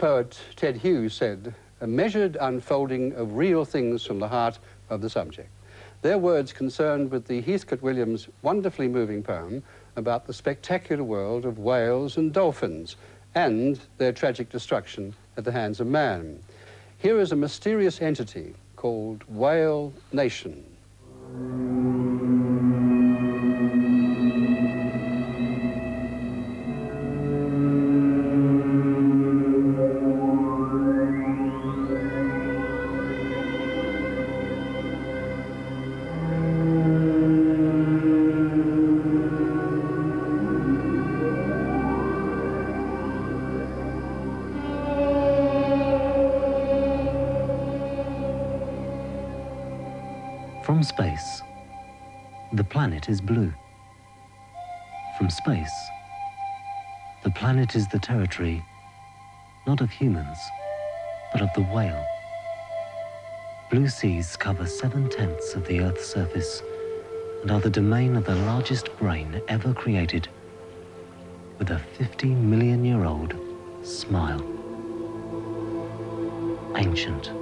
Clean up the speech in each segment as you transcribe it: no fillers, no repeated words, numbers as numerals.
poet Ted Hughes said, a measured unfolding of real things from the heart of the subject. Their words concerned with the Heathcote Williams' wonderfully moving poem about the spectacular world of whales and dolphins and their tragic destruction at the hands of man. Here is a mysterious entity called Whale Nation. From space, the planet is blue. From space, the planet is the territory, not of humans, but of the whale. Blue seas cover 7/10 of the Earth's surface and are the domain of the largest brain ever created, with a 50-million-year-old smile. Ancient,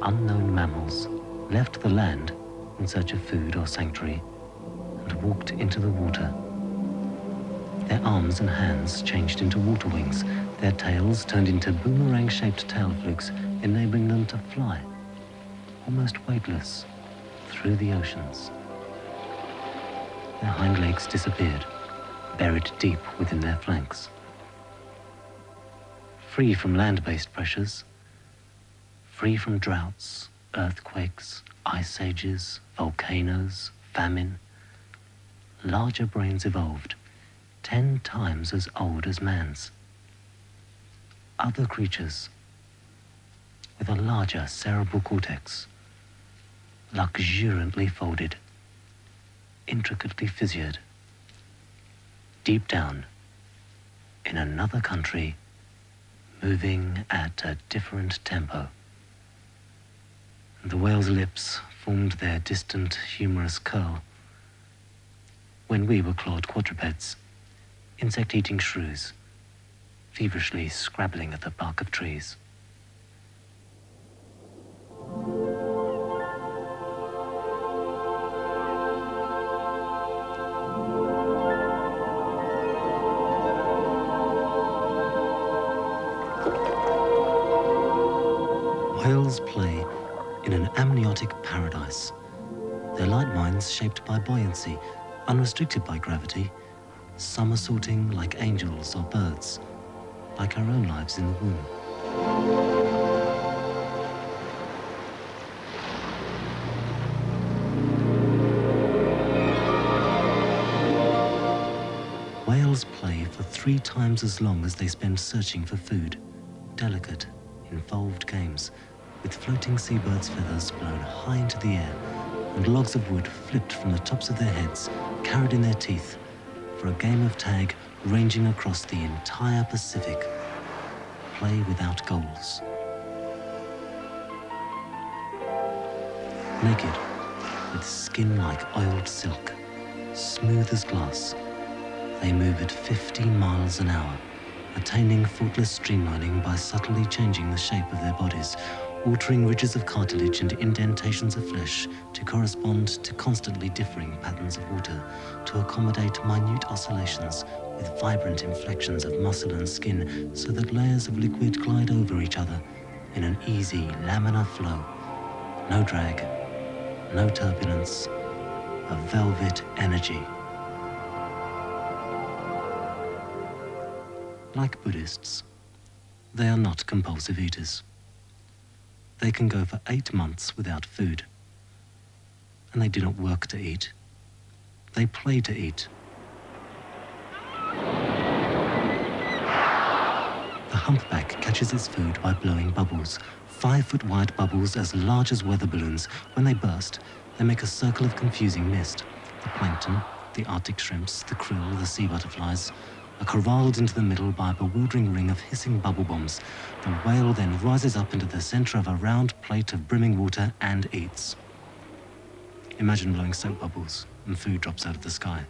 unknown mammals left the land in search of food or sanctuary, and walked into the water. Their arms and hands changed into water wings, their tails turned into boomerang-shaped tail flukes, enabling them to fly, almost weightless, through the oceans. Their hind legs disappeared, buried deep within their flanks. Free from land-based pressures, free from droughts, earthquakes, ice ages, volcanoes, famine, larger brains evolved, 10 times as old as man's. Other creatures with a larger cerebral cortex, luxuriantly folded, intricately fissured, deep down in another country, moving at a different tempo. The whale's lips formed their distant, humorous curl. When we were clawed quadrupeds, insect-eating shrews, feverishly scrabbling at the bark of trees. Whales play in an amniotic paradise, their light minds shaped by buoyancy, unrestricted by gravity, somersaulting like angels or birds, like our own lives in the womb. Whales play for 3 times as long as they spend searching for food, delicate, involved games, with floating seabirds' feathers blown high into the air and logs of wood flipped from the tops of their heads, carried in their teeth, for a game of tag ranging across the entire Pacific. Play without goals. Naked, with skin like oiled silk, smooth as glass, they move at 50 miles an hour, attaining faultless streamlining by subtly changing the shape of their bodies, altering ridges of cartilage and indentations of flesh to correspond to constantly differing patterns of water, to accommodate minute oscillations with vibrant inflections of muscle and skin, so that layers of liquid glide over each other in an easy laminar flow. No drag, no turbulence, a velvet energy. Like Buddhists, they are not compulsive eaters. They can go for 8 months without food. And they do not work to eat. They play to eat. The humpback catches its food by blowing bubbles, 5-foot-wide bubbles as large as weather balloons. When they burst, they make a circle of confusing mist. The plankton, the Arctic shrimps, the krill, the sea butterflies, are corralled into the middle by a bewildering ring of hissing bubble bombs. The whale then rises up into the center of a round plate of brimming water and eats. Imagine blowing soap bubbles and food drops out of the sky.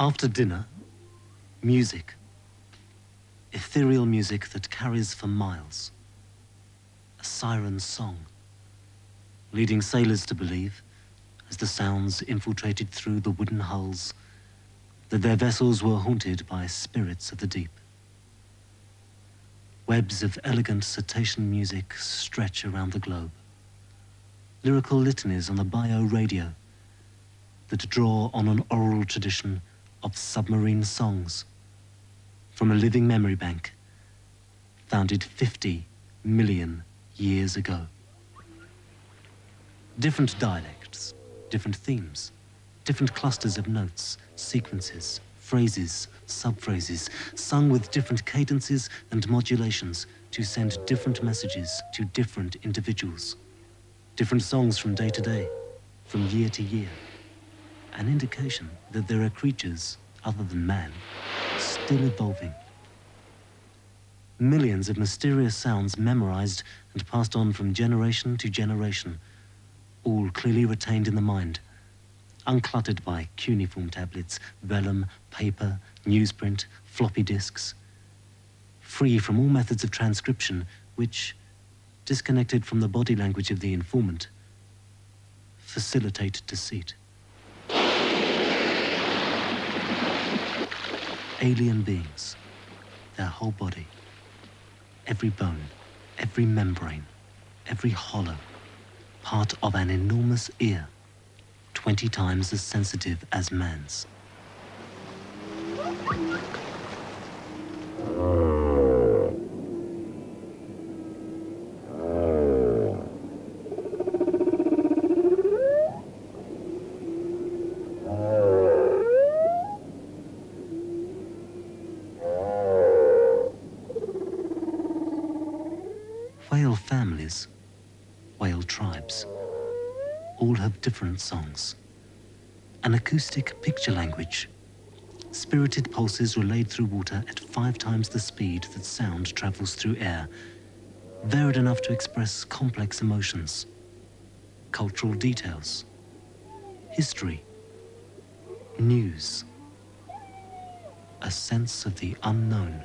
After dinner, music. Ethereal music that carries for miles. A siren's song, leading sailors to believe, as the sounds infiltrated through the wooden hulls, that their vessels were haunted by spirits of the deep. Webs of elegant cetacean music stretch around the globe. Lyrical litanies on the bio radio that draw on an oral tradition of submarine songs from a living memory bank founded 50 million years ago. Different dialects, different themes, different clusters of notes, sequences, phrases, subphrases, sung with different cadences and modulations to send different messages to different individuals. Different songs from day to day, from year to year. An indication that there are creatures other than man still evolving. Millions of mysterious sounds memorized and passed on from generation to generation, all clearly retained in the mind, uncluttered by cuneiform tablets, vellum, paper, newsprint, floppy disks, free from all methods of transcription which, disconnected from the body language of the informant, facilitate deceit. Alien beings, their whole body, every bone, every membrane, every hollow, part of an enormous ear, 20 times as sensitive as man's. Whale families, whale tribes, all have different songs. An acoustic picture language. Spirited pulses relayed through water at 5 times the speed that sound travels through air. Varied enough to express complex emotions. Cultural details. History. News. A sense of the unknown.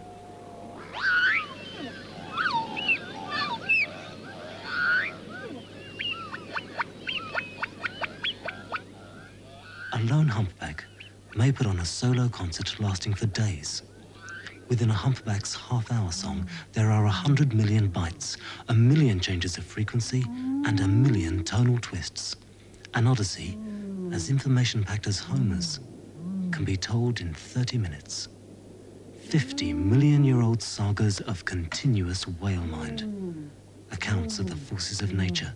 A lone humpback may put on a solo concert lasting for days. Within a humpback's half-hour song, there are 100 million bites, 1 million changes of frequency, and 1 million tonal twists. An odyssey, as information-packed as Homer's, can be told in 30 minutes. 50 million-year-old sagas of continuous whale mind, accounts of the forces of nature,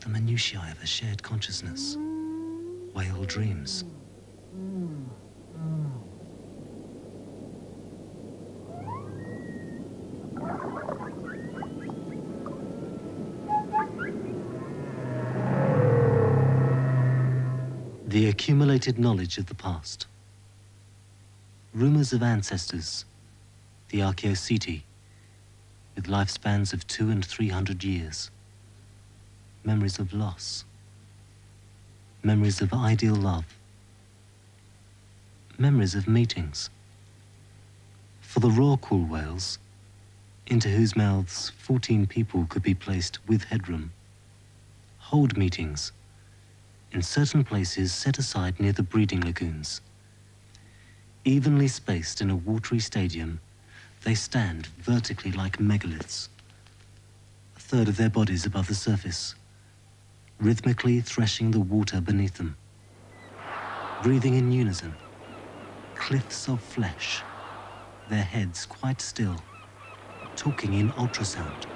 the minutiae of a shared consciousness. Whale dreams. The accumulated knowledge of the past. Rumors of ancestors, the Archaeoceti, with lifespans of 200 and 300 years. Memories of loss. Memories of ideal love. Memories of meetings. For the Rorqual whales, into whose mouths 14 people could be placed with headroom, hold meetings in certain places set aside near the breeding lagoons. Evenly spaced in a watery stadium, they stand vertically like megaliths, a third of their bodies above the surface, rhythmically threshing the water beneath them, breathing in unison, cliffs of flesh, their heads quite still, talking in ultrasound,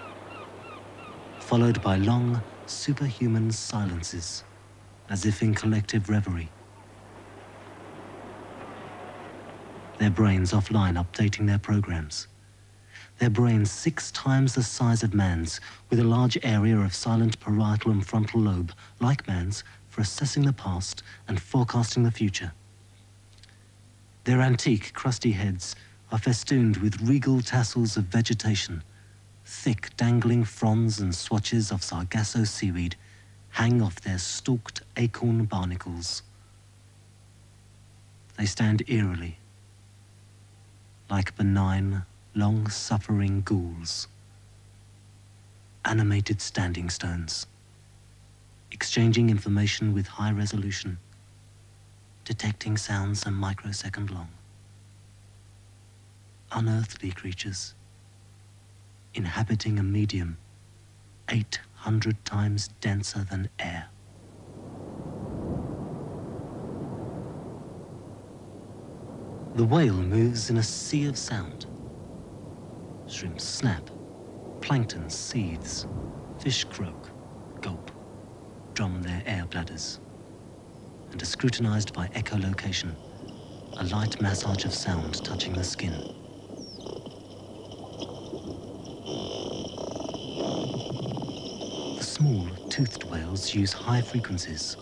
followed by long, superhuman silences, as if in collective reverie. Their brains offline updating their programs. Their brains 6 times the size of man's, with a large area of silent parietal and frontal lobe, like man's, for assessing the past and forecasting the future. Their antique, crusty heads are festooned with regal tassels of vegetation. Thick, dangling fronds and swatches of Sargasso seaweed hang off their stalked acorn barnacles. They stand eerily, like benign, long-suffering ghouls. Animated standing stones, exchanging information with high resolution, detecting sounds a microsecond long. Unearthly creatures, inhabiting a medium 800 times denser than air. The whale moves in a sea of sound. Shrimp snap, plankton seethes, fish croak, gulp, drum their air bladders, and are scrutinized by echolocation, a light massage of sound touching the skin. Small, toothed whales use high frequencies,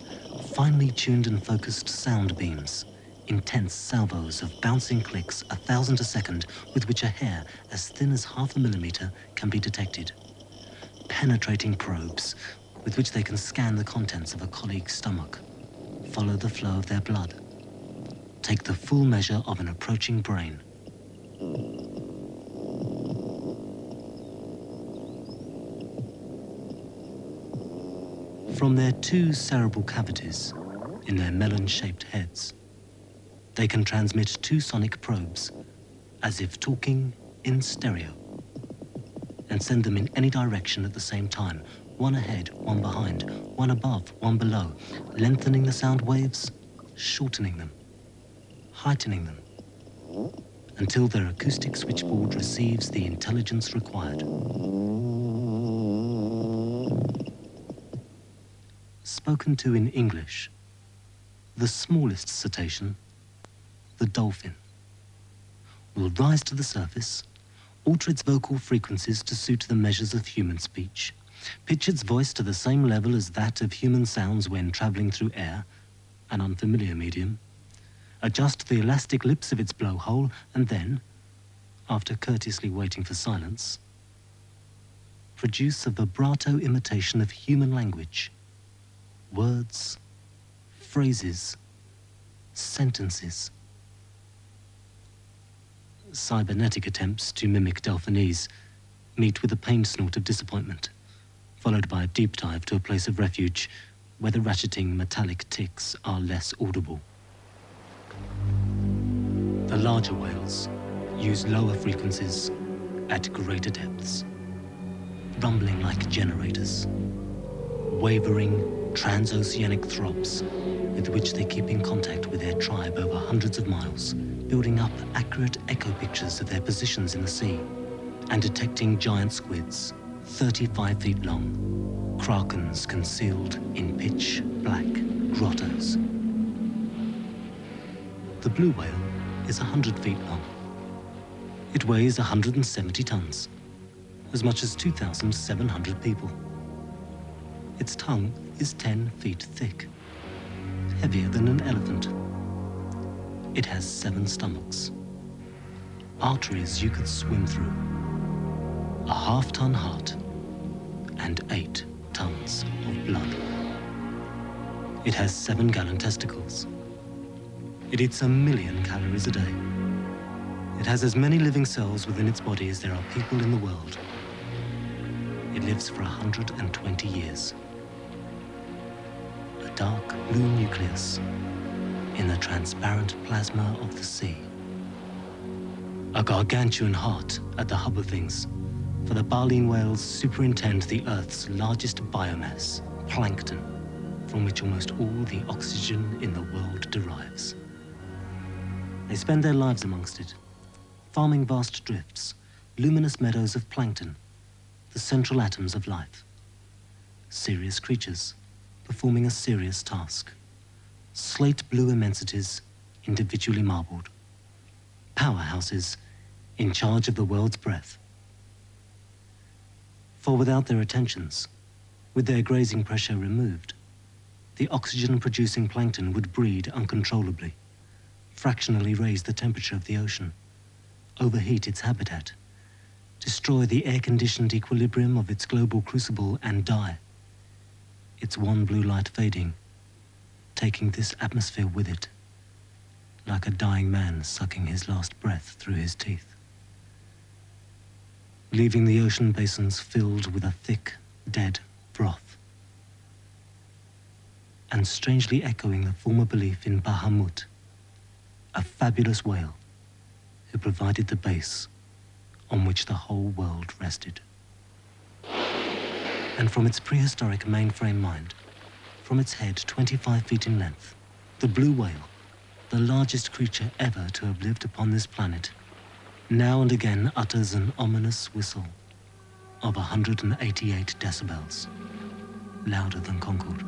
finely tuned and focused sound beams, intense salvos of bouncing clicks 1,000 a second, with which a hair as thin as half a millimeter can be detected, penetrating probes with which they can scan the contents of a colleague's stomach, follow the flow of their blood, take the full measure of an approaching brain. From their two cerebral cavities, in their melon-shaped heads, they can transmit two sonic probes, as if talking in stereo, and send them in any direction at the same time, one ahead, one behind, one above, one below, lengthening the sound waves, shortening them, heightening them, until their acoustic switchboard receives the intelligence required. Spoken to in English, the smallest cetacean, the dolphin, will rise to the surface, alter its vocal frequencies to suit the measures of human speech, pitch its voice to the same level as that of human sounds when traveling through air, an unfamiliar medium, adjust the elastic lips of its blowhole, and then, after courteously waiting for silence, produce a vibrato imitation of human language. Words, phrases, sentences. Cybernetic attempts to mimic Delphinese meet with a pained snort of disappointment, followed by a deep dive to a place of refuge where the ratcheting metallic ticks are less audible. The larger whales use lower frequencies at greater depths, rumbling like generators, wavering, transoceanic throbs with which they keep in contact with their tribe over hundreds of miles, building up accurate echo pictures of their positions in the sea and detecting giant squids 35 feet long, krakens concealed in pitch black grottos. The blue whale is 100 feet long. It weighs 170 tons, as much as 2,700 people. Its tongue is 10 feet thick, heavier than an elephant. It has 7 stomachs, arteries you could swim through, a half-ton heart, and 8 tons of blood. It has 7-gallon testicles. It eats 1 million calories a day. It has as many living cells within its body as there are people in the world. It lives for 120 years. A dark blue nucleus in the transparent plasma of the sea. A gargantuan heart at the hub of things, for the baleen whales superintend the Earth's largest biomass, plankton, from which almost all the oxygen in the world derives. They spend their lives amongst it, farming vast drifts, luminous meadows of plankton, the central atoms of life. Serious creatures performing a serious task. Slate blue immensities individually marbled. Powerhouses in charge of the world's breath. For without their attentions, with their grazing pressure removed, the oxygen-producing plankton would breed uncontrollably, fractionally raise the temperature of the ocean, overheat its habitat, destroy the air-conditioned equilibrium of its global crucible and die, its one blue light fading, taking this atmosphere with it, like a dying man sucking his last breath through his teeth. Leaving the ocean basins filled with a thick, dead froth, and strangely echoing the former belief in Bahamut, a fabulous whale who provided the base on which the whole world rested. And from its prehistoric mainframe mind, from its head 25 feet in length, the blue whale, the largest creature ever to have lived upon this planet, now and again utters an ominous whistle of 188 decibels, louder than Concord.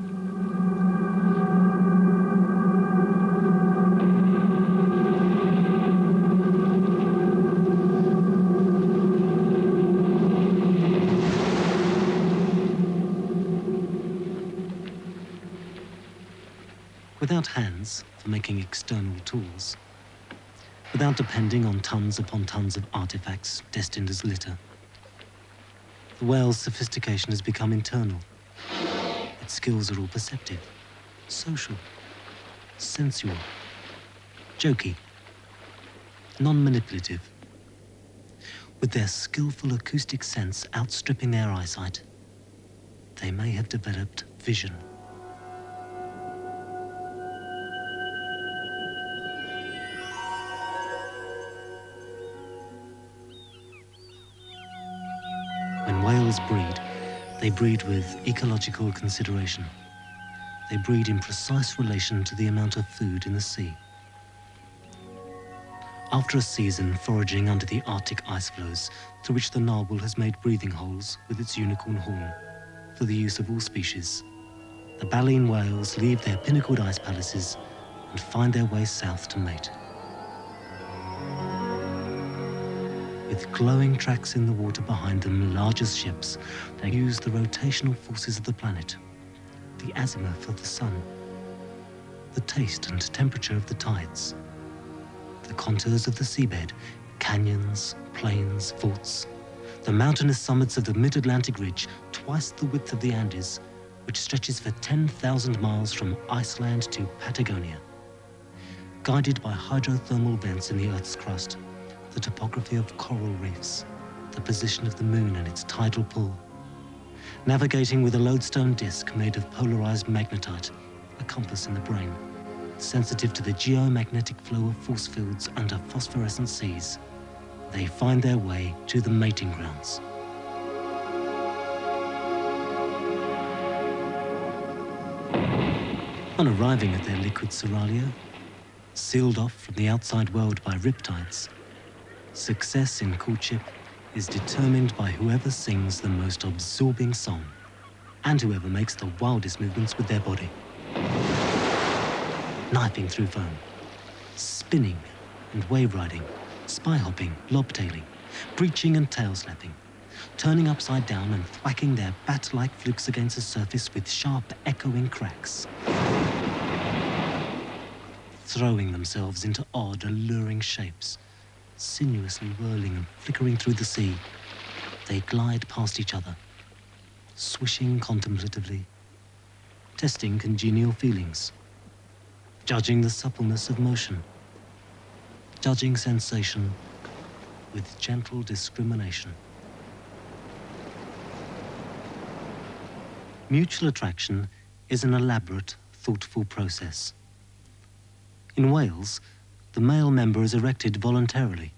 Without hands for making external tools, without depending on tons upon tons of artifacts destined as litter, the whale's sophistication has become internal. Its skills are all perceptive, social, sensual, jokey, non-manipulative, with their skillful acoustic sense outstripping their eyesight. They may have developed vision. Whales breed. They breed with ecological consideration. They breed in precise relation to the amount of food in the sea. After a season foraging under the Arctic ice floes, through which the narwhal has made breathing holes with its unicorn horn for the use of all species, the baleen whales leave their pinnacled ice palaces and find their way south to mate. With glowing tracks in the water behind them, large as ships, they use the rotational forces of the planet, the azimuth of the sun, the taste and temperature of the tides, the contours of the seabed, canyons, plains, faults, the mountainous summits of the mid-Atlantic ridge, twice the width of the Andes, which stretches for 10,000 miles from Iceland to Patagonia. Guided by hydrothermal vents in the Earth's crust, the topography of coral reefs, the position of the moon and its tidal pull. Navigating with a lodestone disc made of polarized magnetite, a compass in the brain, sensitive to the geomagnetic flow of force fields under phosphorescent seas, they find their way to the mating grounds. On arriving at their liquid seraglio, sealed off from the outside world by riptides, success in courtship is determined by whoever sings the most absorbing song and whoever makes the wildest movements with their body. Knifing through foam, spinning and wave riding, spy hopping, lobtailing, breaching and tail slapping, turning upside down and thwacking their bat-like flukes against the surface with sharp echoing cracks. Throwing themselves into odd, alluring shapes, sinuously whirling and flickering through the sea, they glide past each other, swishing contemplatively, testing congenial feelings, judging the suppleness of motion, judging sensation with gentle discrimination. Mutual attraction is an elaborate, thoughtful process. In Wales, the male member is erected voluntarily,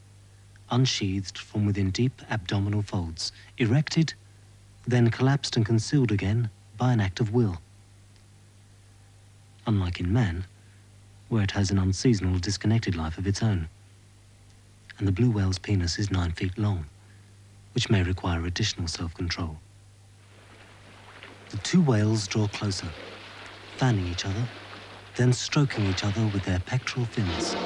unsheathed from within deep abdominal folds, erected, then collapsed and concealed again by an act of will. Unlike in man, where it has an unseasonal, disconnected life of its own. And the blue whale's penis is 9 feet long, which may require additional self-control. The two whales draw closer, fanning each other, then stroking each other with their pectoral fins.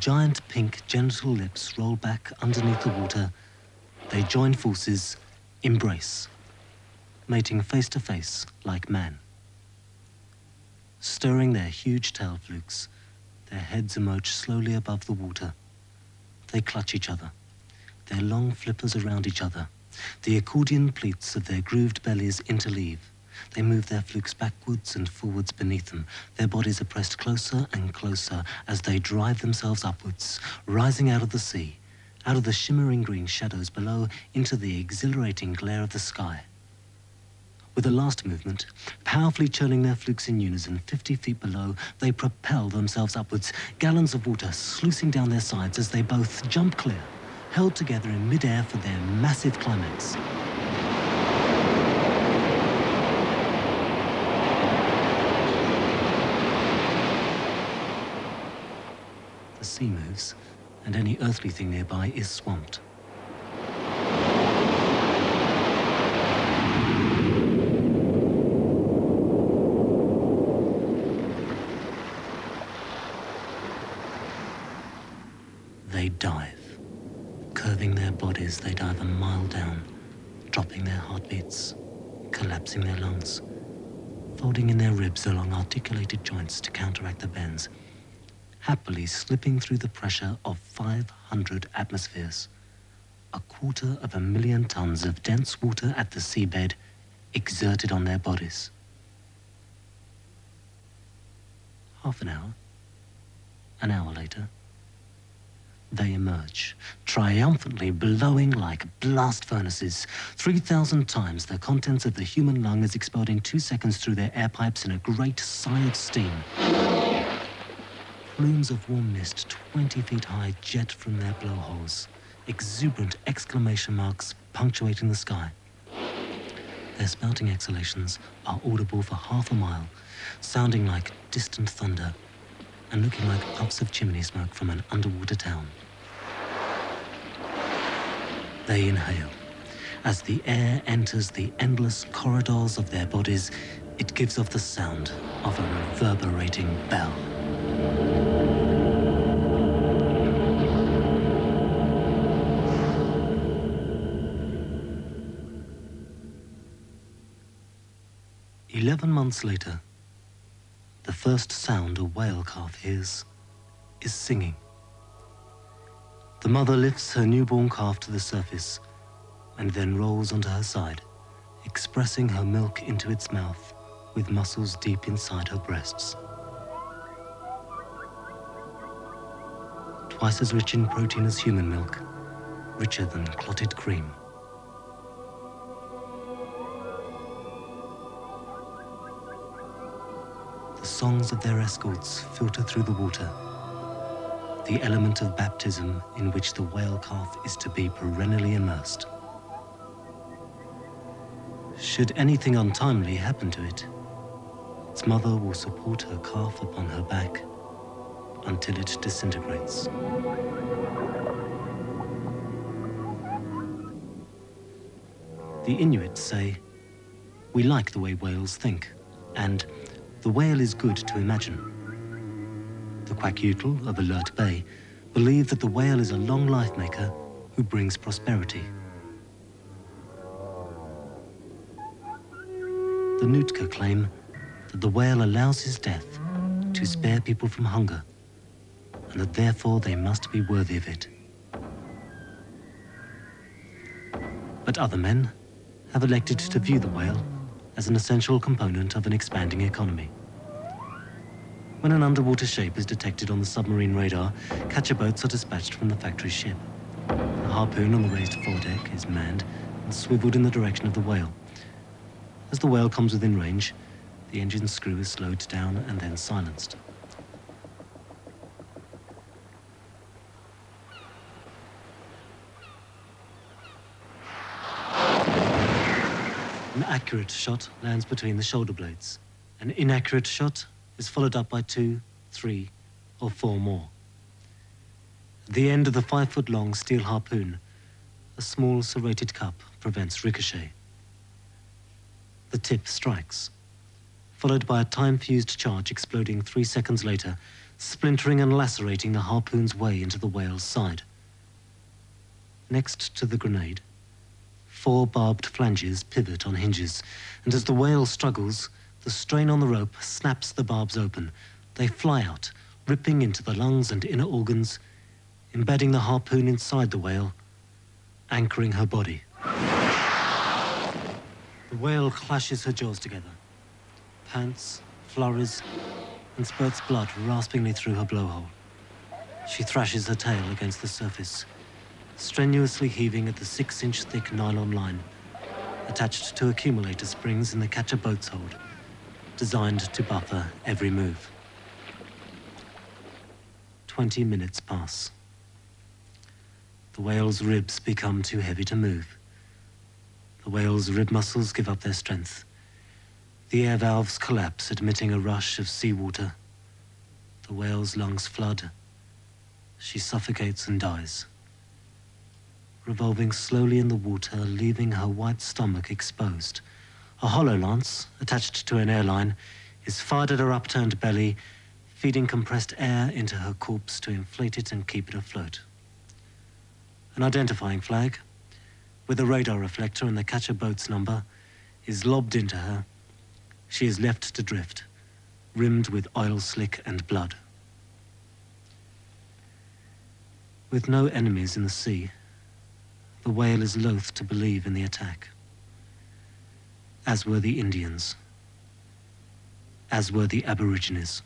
Giant pink genital lips roll back underneath the water. They join forces, embrace, mating face to face like man. Stirring their huge tail flukes, their heads emerge slowly above the water. They clutch each other, their long flippers around each other. The accordion pleats of their grooved bellies interleave, They move their flukes backwards and forwards beneath them. Their bodies are pressed closer and closer as they drive themselves upwards, rising out of the sea, out of the shimmering green shadows below, into the exhilarating glare of the sky. With the last movement, powerfully churning their flukes in unison, 50 feet below, they propel themselves upwards, gallons of water sluicing down their sides as they both jump clear, held together in mid-air for their massive climax. The sea moves, and any earthly thing nearby is swamped. They dive. Curving their bodies, they dive a mile down, dropping their heartbeats, collapsing their lungs, folding in their ribs along articulated joints to counteract the bends, happily slipping through the pressure of 500 atmospheres. A quarter of a million tons of dense water at the seabed exerted on their bodies. Half an hour later, they emerge, triumphantly blowing like blast furnaces. 3,000 times the contents of the human lung is exploding 2 seconds through their air pipes in a great sigh of steam. Plumes of warm mist 20 feet high jet from their blowholes, exuberant exclamation marks punctuating the sky. Their spouting exhalations are audible for half a mile, sounding like distant thunder and looking like puffs of chimney smoke from an underwater town. They inhale. As the air enters the endless corridors of their bodies, it gives off the sound of a reverberating bell. "11 months later, the first sound a whale calf hears is singing. The mother lifts her newborn calf to the surface and then rolls onto her side, expressing her milk into its mouth with muscles deep inside her breasts. Twice as rich in protein as human milk, richer than clotted cream. The songs of their escorts filter through the water, the element of baptism in which the whale calf is to be perennially immersed. Should anything untimely happen to it, its mother will support her calf upon her back until it disintegrates. The Inuit say, "We like the way whales think," and "The whale is good to imagine." The Kwakiutl of Alert Bay believe that the whale is a long life maker who brings prosperity. The Nootka claim that the whale allows his death to spare people from hunger, and that therefore they must be worthy of it. But other men have elected to view the whale as an essential component of an expanding economy. When an underwater shape is detected on the submarine radar, catcher boats are dispatched from the factory ship. A harpoon on the raised foredeck is manned and swiveled in the direction of the whale. As the whale comes within range, the engine screw is slowed down and then silenced. An accurate shot lands between the shoulder blades. An inaccurate shot is followed up by 2, 3, or 4 more. At the end of the 5-foot-long steel harpoon, a small serrated cup prevents ricochet. The tip strikes, followed by a time-fused charge exploding 3 seconds later, splintering and lacerating the harpoon's way into the whale's side. Next to the grenade, 4 barbed flanges pivot on hinges, and as the whale struggles, the strain on the rope snaps the barbs open. They fly out, ripping into the lungs and inner organs, embedding the harpoon inside the whale, anchoring her body. The whale clashes her jaws together. Pants, flurries, and spurts blood raspingly through her blowhole. She thrashes her tail against the surface, strenuously heaving at the 6-inch thick nylon line, attached to accumulator springs in the catcher boat's hold, designed to buffer every move. 20 minutes pass. The whale's ribs become too heavy to move. The whale's rib muscles give up their strength. The air valves collapse, admitting a rush of seawater. The whale's lungs flood. She suffocates and dies, revolving slowly in the water, leaving her white stomach exposed. A hollow lance, attached to an airline, is fired at her upturned belly, feeding compressed air into her corpse to inflate it and keep it afloat. An identifying flag, with a radar reflector and the catcher boat's number, is lobbed into her. She is left to drift, rimmed with oil slick and blood. With no enemies in the sea, the whale is loath to believe in the attack, as were the Indians, as were the Aborigines.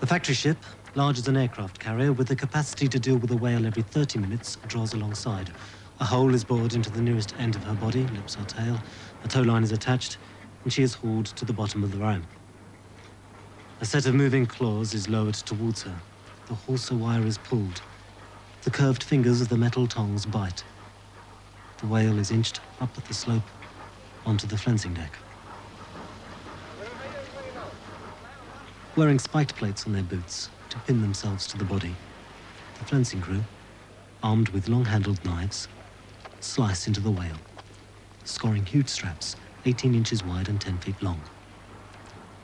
The factory ship, large as an aircraft carrier, with the capacity to deal with a whale every 30 minutes, draws alongside. A hole is bored into the nearest end of her body, lips or tail, a tow line is attached, and she is hauled to the bottom of the ramp. A set of moving claws is lowered towards her. The hawser wire is pulled. The curved fingers of the metal tongs bite. The whale is inched up the slope onto the flensing deck. Wearing spiked plates on their boots to pin themselves to the body, the flensing crew, armed with long-handled knives, slice into the whale, scoring huge straps 18 inches wide and 10 feet long.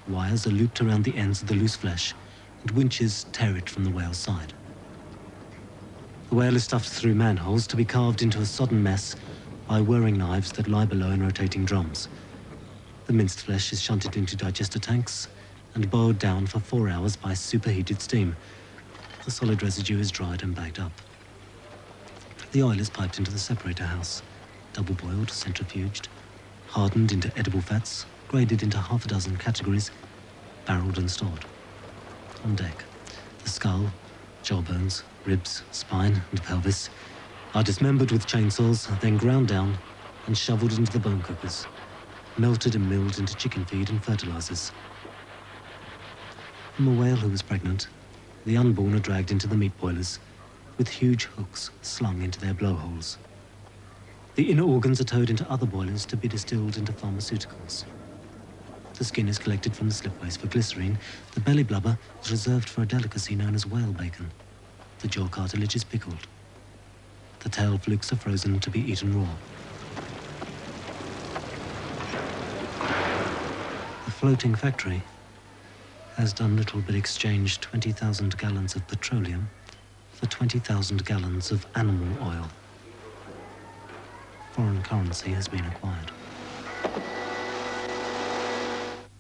Wires are looped around the ends of the loose flesh, and winches tear it from the whale's side. The whale is stuffed through manholes to be carved into a sodden mess by whirring knives that lie below in rotating drums. The minced flesh is shunted into digester tanks and boiled down for 4 hours by superheated steam. The solid residue is dried and bagged up. The oil is piped into the separator house, double-boiled, centrifuged, hardened into edible fats, graded into half a dozen categories, barreled and stored. On deck, the skull, jawbones, ribs, spine, and pelvis are dismembered with chainsaws, then ground down and shoveled into the bone cookers, melted and milled into chicken feed and fertilizers. From a whale who was pregnant, the unborn are dragged into the meat boilers, with huge hooks slung into their blowholes. The inner organs are towed into other boilers to be distilled into pharmaceuticals. The skin is collected from the slipways for glycerine. The belly blubber is reserved for a delicacy known as whale bacon. The jaw cartilage is pickled. The tail flukes are frozen to be eaten raw. The floating factory has done little but exchange 20,000 gallons of petroleum for 20,000 gallons of animal oil. Foreign currency has been acquired.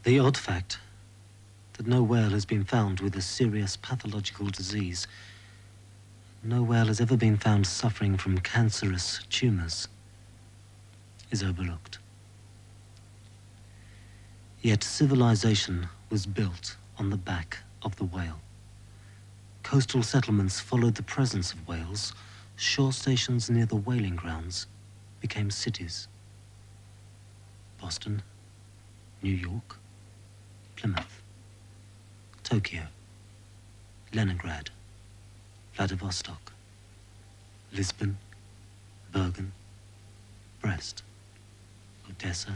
The odd fact that no whale has been found with a serious pathological disease. No whale has ever been found suffering from cancerous tumors is overlooked. Yet civilization was built on the back of the whale. Coastal settlements followed the presence of whales. Shore stations near the whaling grounds became cities. Boston, New York, Plymouth, Tokyo, Leningrad, Vladivostok, Lisbon, Bergen, Brest, Odessa,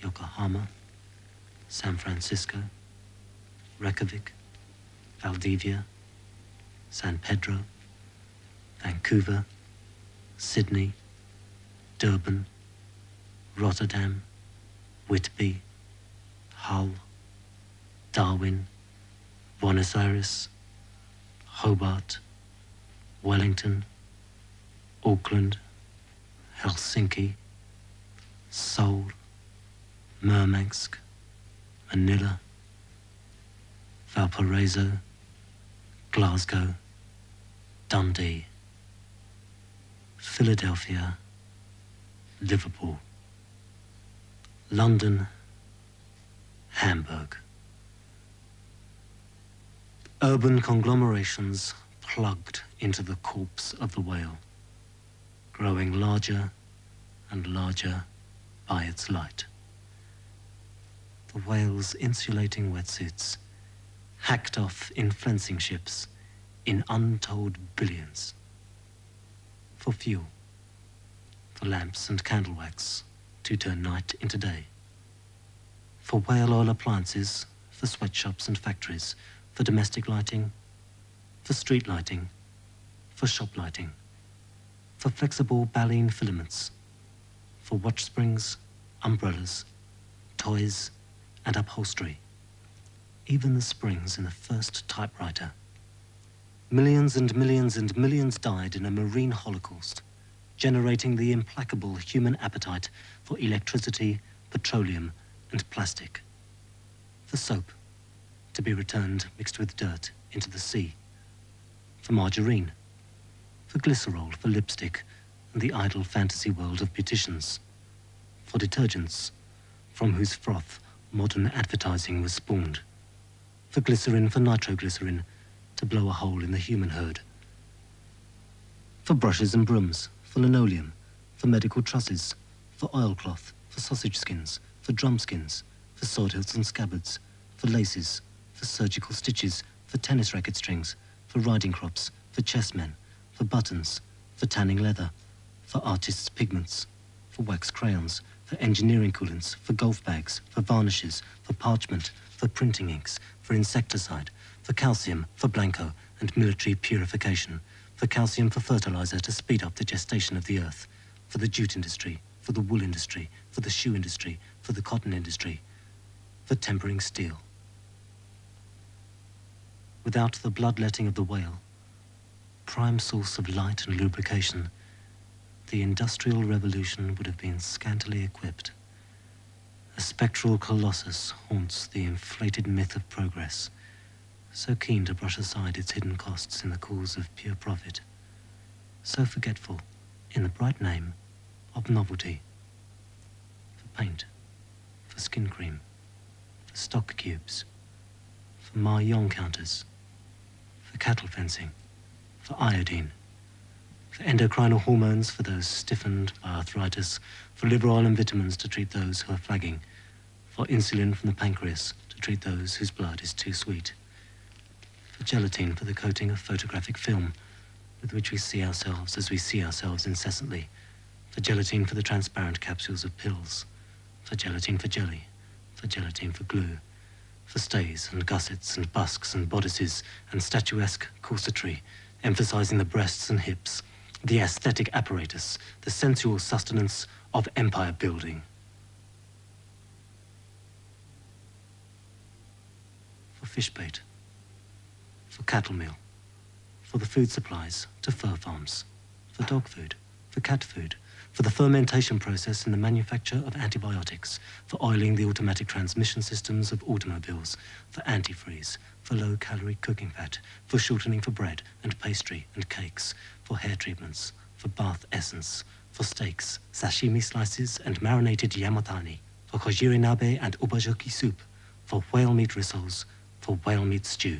Yokohama, San Francisco, Reykjavik, Valdivia, San Pedro, Vancouver, Sydney, Durban, Rotterdam, Whitby, Hull, Darwin, Buenos Aires, Hobart, Wellington, Auckland, Helsinki, Seoul, Murmansk, Manila, Valparaiso, Glasgow, Dundee, Philadelphia, Liverpool, London, Hamburg. Urban conglomerations plugged into the corpse of the whale, growing larger and larger by its light. The whale's insulating wetsuits hacked off in fencing ships in untold billions. For fuel, for lamps and candle wax to turn night into day. For whale oil appliances, for sweatshops and factories, for domestic lighting, for street lighting, for shop lighting, for flexible baleen filaments, for watch springs, umbrellas, toys, and upholstery. Even the springs in the first typewriter. Millions and millions and millions died in a marine holocaust, generating the implacable human appetite for electricity, petroleum, and plastic. For soap, to be returned mixed with dirt into the sea. For margarine, for glycerol, for lipstick, and the idle fantasy world of beauticians. For detergents, from whose froth modern advertising was spawned. For glycerin, for nitroglycerin, to blow a hole in the human herd. For brushes and brooms, for linoleum, for medical trusses, for oilcloth, for sausage skins, for drum skins, for sword hilts and scabbards, for laces, for surgical stitches, for tennis racket strings, for riding crops, for chessmen, for buttons, for tanning leather, for artists' pigments, for wax crayons, for engineering coolants, for golf bags, for varnishes, for parchment, for printing inks, for insecticide, for calcium, for blanco, and military purification, for calcium for fertilizer to speed up the gestation of the earth, for the jute industry, for the wool industry, for the shoe industry, for the cotton industry, for tempering steel. Without the bloodletting of the whale, prime source of light and lubrication, the Industrial Revolution would have been scantily equipped. A spectral colossus haunts the inflated myth of progress, so keen to brush aside its hidden costs in the cause of pure profit, so forgetful in the bright name of novelty. For paint, for skin cream, for stock cubes, for mahjong counters, for cattle fencing, for iodine, for endocrinal hormones for those stiffened by arthritis, for liver oil and vitamins to treat those who are flagging, for insulin from the pancreas to treat those whose blood is too sweet. For gelatine for the coating of photographic film, with which we see ourselves as we see ourselves incessantly. For gelatine for the transparent capsules of pills. For gelatine for jelly. For gelatine for glue. For stays and gussets and busks and bodices and statuesque corsetry, emphasizing the breasts and hips, the aesthetic apparatus, the sensual sustenance of empire building. For fish bait. For cattle meal, for the food supplies to fur farms, for dog food, for cat food, for the fermentation process in the manufacture of antibiotics, for oiling the automatic transmission systems of automobiles, for antifreeze, for low-calorie cooking fat, for shortening for bread and pastry and cakes, for hair treatments, for bath essence, for steaks, sashimi slices and marinated yamatani, for kojiri nabe and ubajoki soup, for whale meat rissoles, for whale meat stew.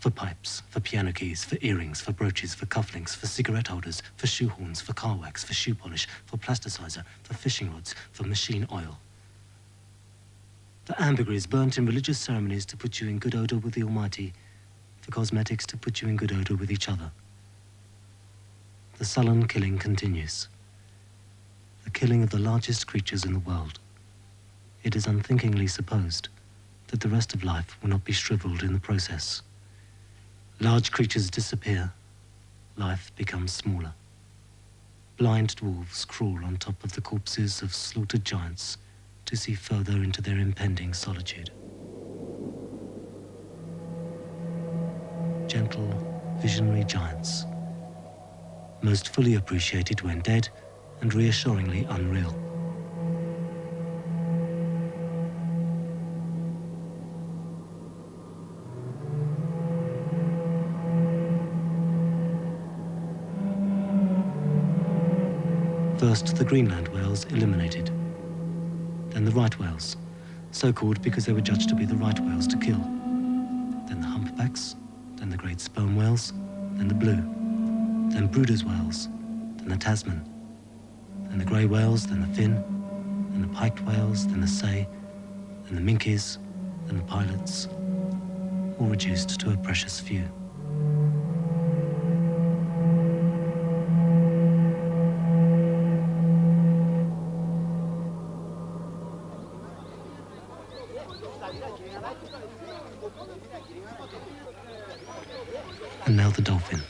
For pipes, for piano keys, for earrings, for brooches, for cufflinks, for cigarette holders, for shoe horns, for car wax, for shoe polish, for plasticizer, for fishing rods, for machine oil. For ambergris burnt in religious ceremonies to put you in good odor with the Almighty, for cosmetics to put you in good odor with each other. The sullen killing continues. The killing of the largest creatures in the world. It is unthinkingly supposed that the rest of life will not be shriveled in the process. Large creatures disappear, life becomes smaller. Blind dwarves crawl on top of the corpses of slaughtered giants to see further into their impending solitude. Gentle, visionary giants, most fully appreciated when dead and reassuringly unreal. First, the Greenland whales eliminated. Then the right whales, so-called because they were judged to be the right whales to kill. Then the humpbacks, then the great sperm whales, then the blue, then brooders whales, then the Tasman, then the grey whales, then the fin, then the piked whales, then the sei, then the minkies, then the pilots, all reduced to a precious few. And now the dolphin.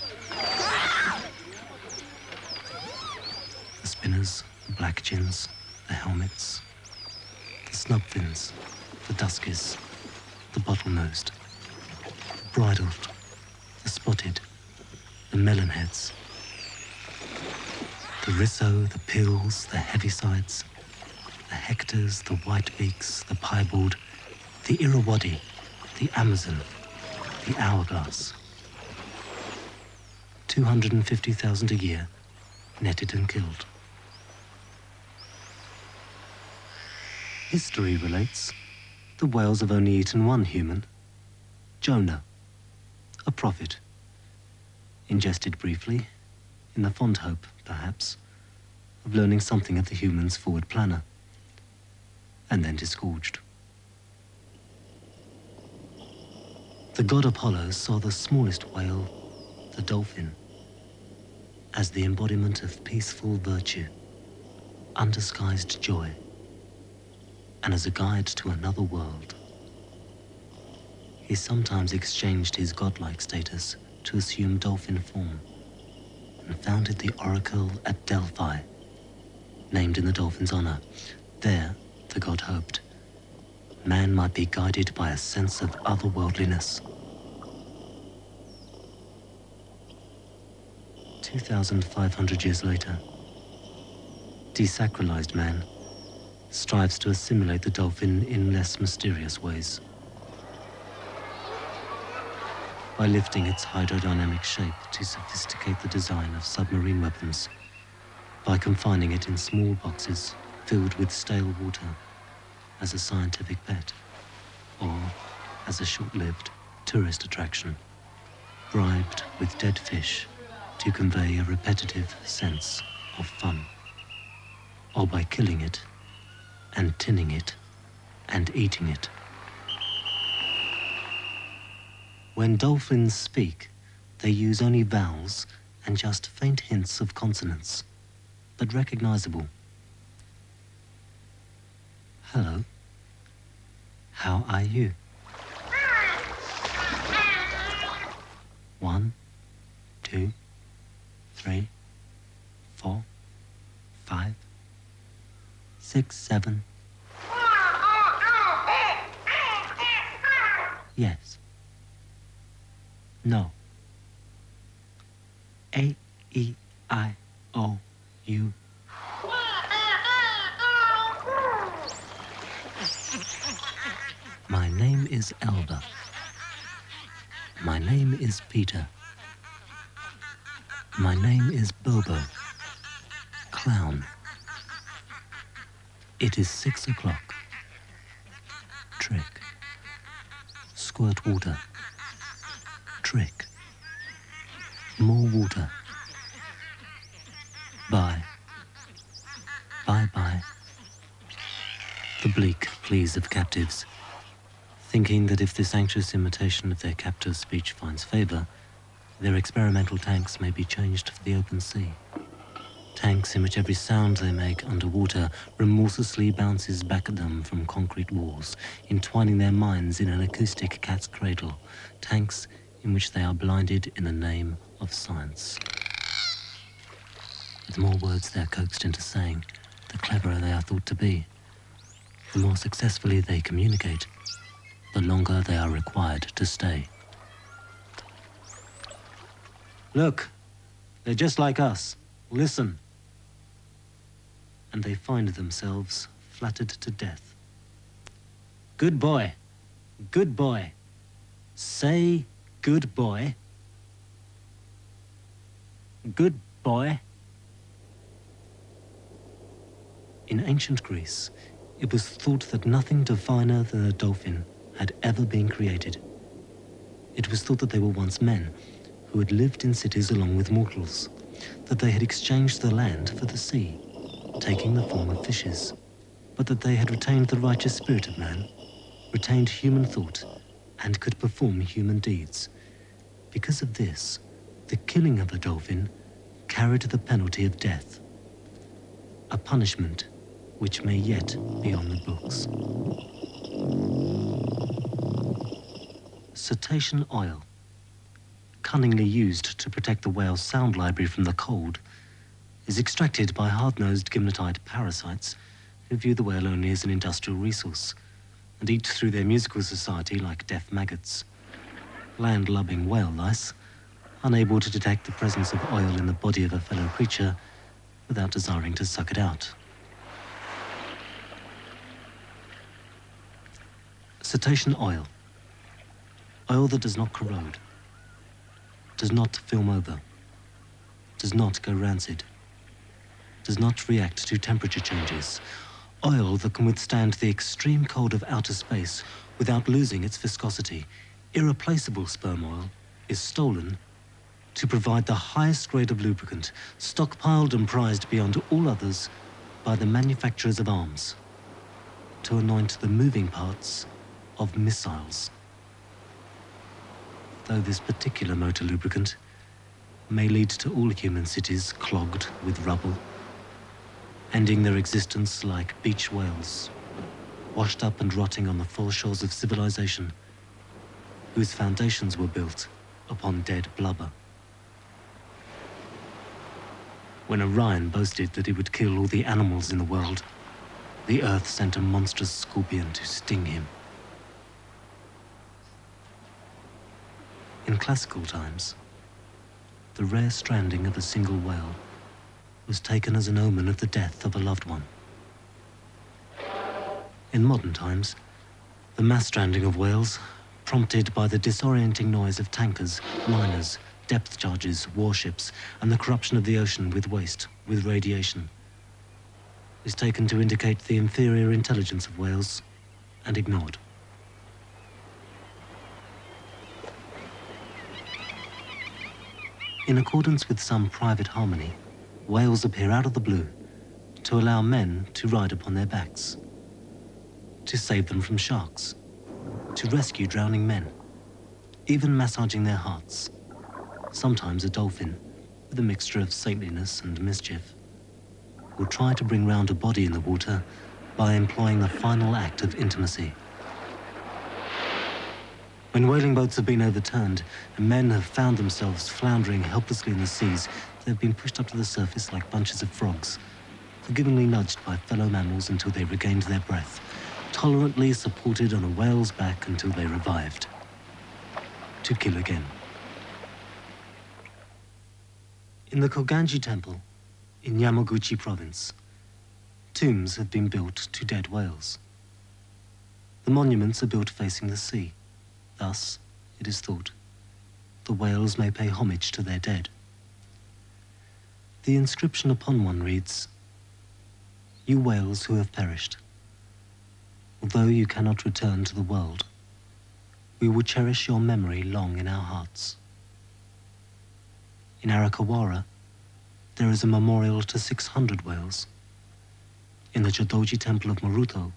The spinners, the black gins, the helmets, the snub fins, the duskies, the bottlenosed, the bridled, the spotted, the melon heads, the risso, the pills, the heavisides, the hectors, the whitebeaks, the piebald, the Irrawaddy, the Amazon, the hourglass. 250,000 a year, netted and killed. History relates the whales have only eaten one human, Jonah, a prophet, ingested briefly, in the fond hope, perhaps, of learning something of the humans' forward planner, and then disgorged. The god Apollo saw the smallest whale, the dolphin, as the embodiment of peaceful virtue, undisguised joy, and as a guide to another world. He sometimes exchanged his godlike status to assume dolphin form and founded the oracle at Delphi, named in the dolphin's honor. There, the god hoped, man might be guided by a sense of otherworldliness. 2,500 years later, desacralized man strives to assimilate the dolphin in less mysterious ways by lifting its hydrodynamic shape to sophisticate the design of submarine weapons, by confining it in small boxes filled with stale water as a scientific pet or as a short-lived tourist attraction, bribed with dead fish to convey a repetitive sense of fun, or by killing it, and tinning it, and eating it. When dolphins speak, they use only vowels and just faint hints of consonants, but recognizable. Hello. How are you? 1, 2, 3, 4, 5, 6, 7. Yes. No. A-E-I-O-U. My name is Elba. My name is Peter. My name is Bobo. Clown. It is 6 o'clock. Trick. Squirt water. Trick. More water. Bye. Bye-bye. The bleak pleas of captives, thinking that if this anxious imitation of their captor's speech finds favor, their experimental tanks may be changed for the open sea. Tanks in which every sound they make underwater remorselessly bounces back at them from concrete walls, entwining their minds in an acoustic cat's cradle. Tanks in which they are blinded in the name of science. But the more words they are coaxed into saying, the cleverer they are thought to be. The more successfully they communicate, the longer they are required to stay. Look, they're just like us. Listen. And they find themselves flattered to death. Good boy. Good boy. Say good boy. Good boy. In ancient Greece, it was thought that nothing diviner than a dolphin had ever been created. It was thought that they were once men who had lived in cities along with mortals, that they had exchanged the land for the sea, taking the form of fishes, but that they had retained the righteous spirit of man, retained human thought, and could perform human deeds. Because of this, the killing of a dolphin carried the penalty of death, a punishment which may yet be on the books. Cetacean oil, cunningly used to protect the whale's sound library from the cold, is extracted by hard-nosed gimnotide parasites who view the whale only as an industrial resource and eat through their musical society like deaf maggots. Land-lubbing whale lice, unable to detect the presence of oil in the body of a fellow creature without desiring to suck it out. Cetacean oil. Oil that does not corrode, does not film over, does not go rancid, does not react to temperature changes. Oil that can withstand the extreme cold of outer space without losing its viscosity. Irreplaceable sperm oil is stolen to provide the highest grade of lubricant, stockpiled and prized beyond all others by the manufacturers of arms, to anoint the moving parts of missiles. Though this particular motor lubricant may lead to all human cities clogged with rubble, ending their existence like beach whales, washed up and rotting on the foreshores of civilization, whose foundations were built upon dead blubber. When Orion boasted that it would kill all the animals in the world, the Earth sent a monstrous scorpion to sting him. In classical times, the rare stranding of a single whale was taken as an omen of the death of a loved one. In modern times, the mass stranding of whales, prompted by the disorienting noise of tankers, liners, depth charges, warships, and the corruption of the ocean with waste, with radiation, is taken to indicate the inferior intelligence of whales and ignored. In accordance with some private harmony, whales appear out of the blue to allow men to ride upon their backs, to save them from sharks, to rescue drowning men, even massaging their hearts, sometimes a dolphin with a mixture of saintliness and mischief will try to bring round a body in the water by employing the final act of intimacy. When whaling boats have been overturned and men have found themselves floundering helplessly in the seas, they've been pushed up to the surface like bunches of frogs, forgivingly nudged by fellow mammals until they regained their breath, tolerantly supported on a whale's back until they revived, to kill again. In the Koganji Temple, in Yamaguchi province, tombs have been built to dead whales. The monuments are built facing the sea. Thus, it is thought, the whales may pay homage to their dead. The inscription upon one reads, "You whales who have perished, although you cannot return to the world, we will cherish your memory long in our hearts." In Arakawara, there is a memorial to 600 whales. In the Jodoji Temple of Maruto,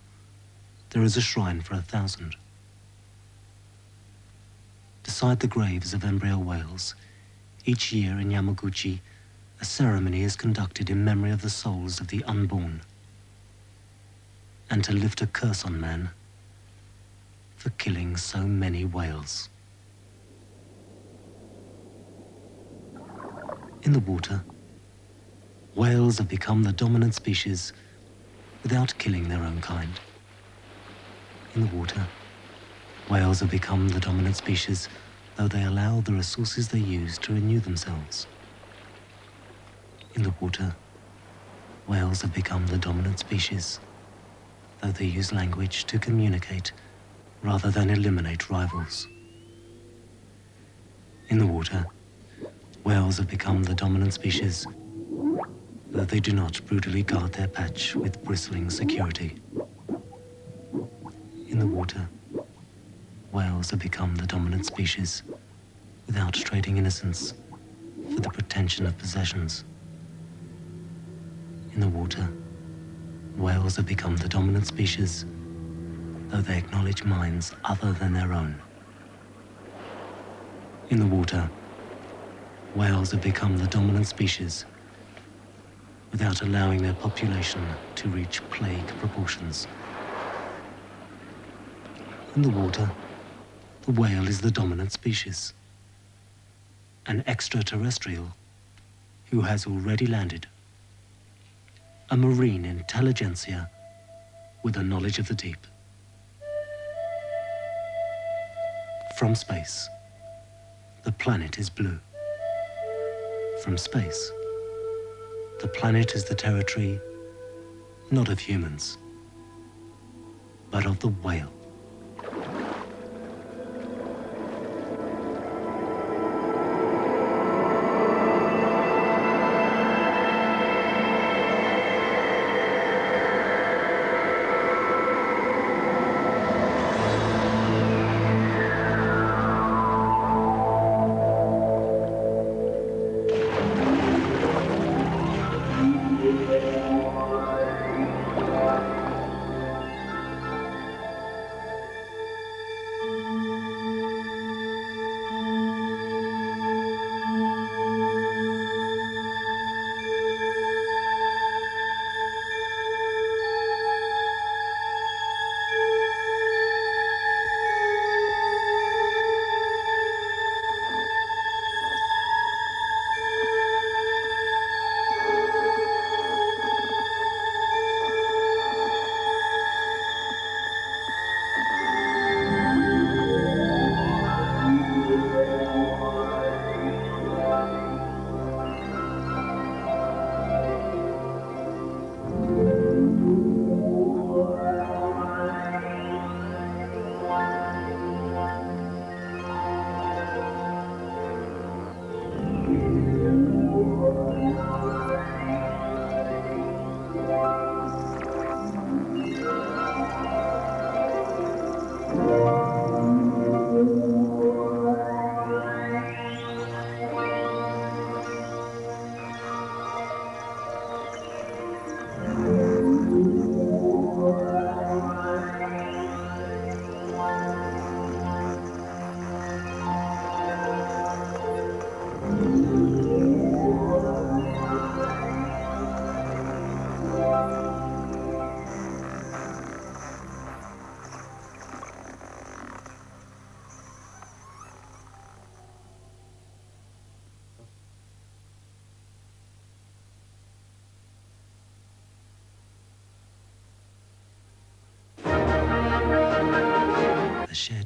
there is a shrine for 1,000. Beside the graves of embryo whales, each year in Yamaguchi, a ceremony is conducted in memory of the souls of the unborn, and to lift a curse on man for killing so many whales. In the water, whales have become the dominant species without killing their own kind. In the water, whales have become the dominant species, though they allow the resources they use to renew themselves. In the water, whales have become the dominant species, though they use language to communicate rather than eliminate rivals. In the water, whales have become the dominant species, though they do not brutally guard their patch with bristling security. In the water, whales have become the dominant species, without trading innocence for the pretension of possessions. In the water, whales have become the dominant species, though they acknowledge minds other than their own. In the water, whales have become the dominant species, without allowing their population to reach plague proportions. In the water, the whale is the dominant species, an extraterrestrial who has already landed, a marine intelligentsia with a knowledge of the deep. From space, the planet is blue. From space, the planet is the territory not of humans, but of the whale.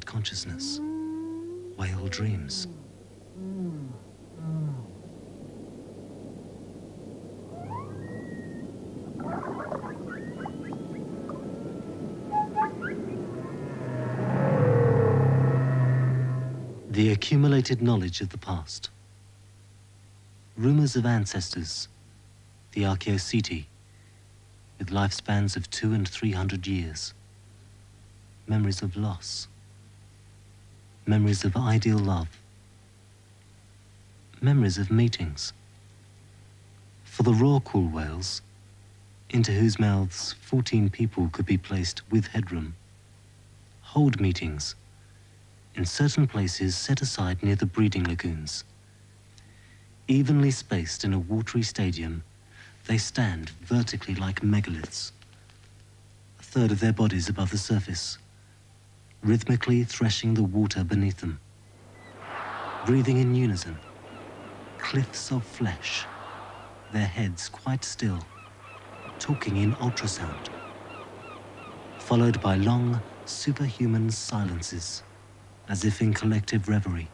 Consciousness, whale dreams. The accumulated knowledge of the past. Rumors of ancestors, the Archaeoceti, with lifespans of 200 and 300 years. Memories of loss. Memories of ideal love, memories of meetings. For the Rorqual whales, into whose mouths 14 people could be placed with headroom, hold meetings in certain places set aside near the breeding lagoons. Evenly spaced in a watery stadium, they stand vertically like megaliths, a third of their bodies above the surface, rhythmically threshing the water beneath them, breathing in unison, cliffs of flesh, their heads quite still, talking in ultrasound, followed by long, superhuman silences, as if in collective reverie.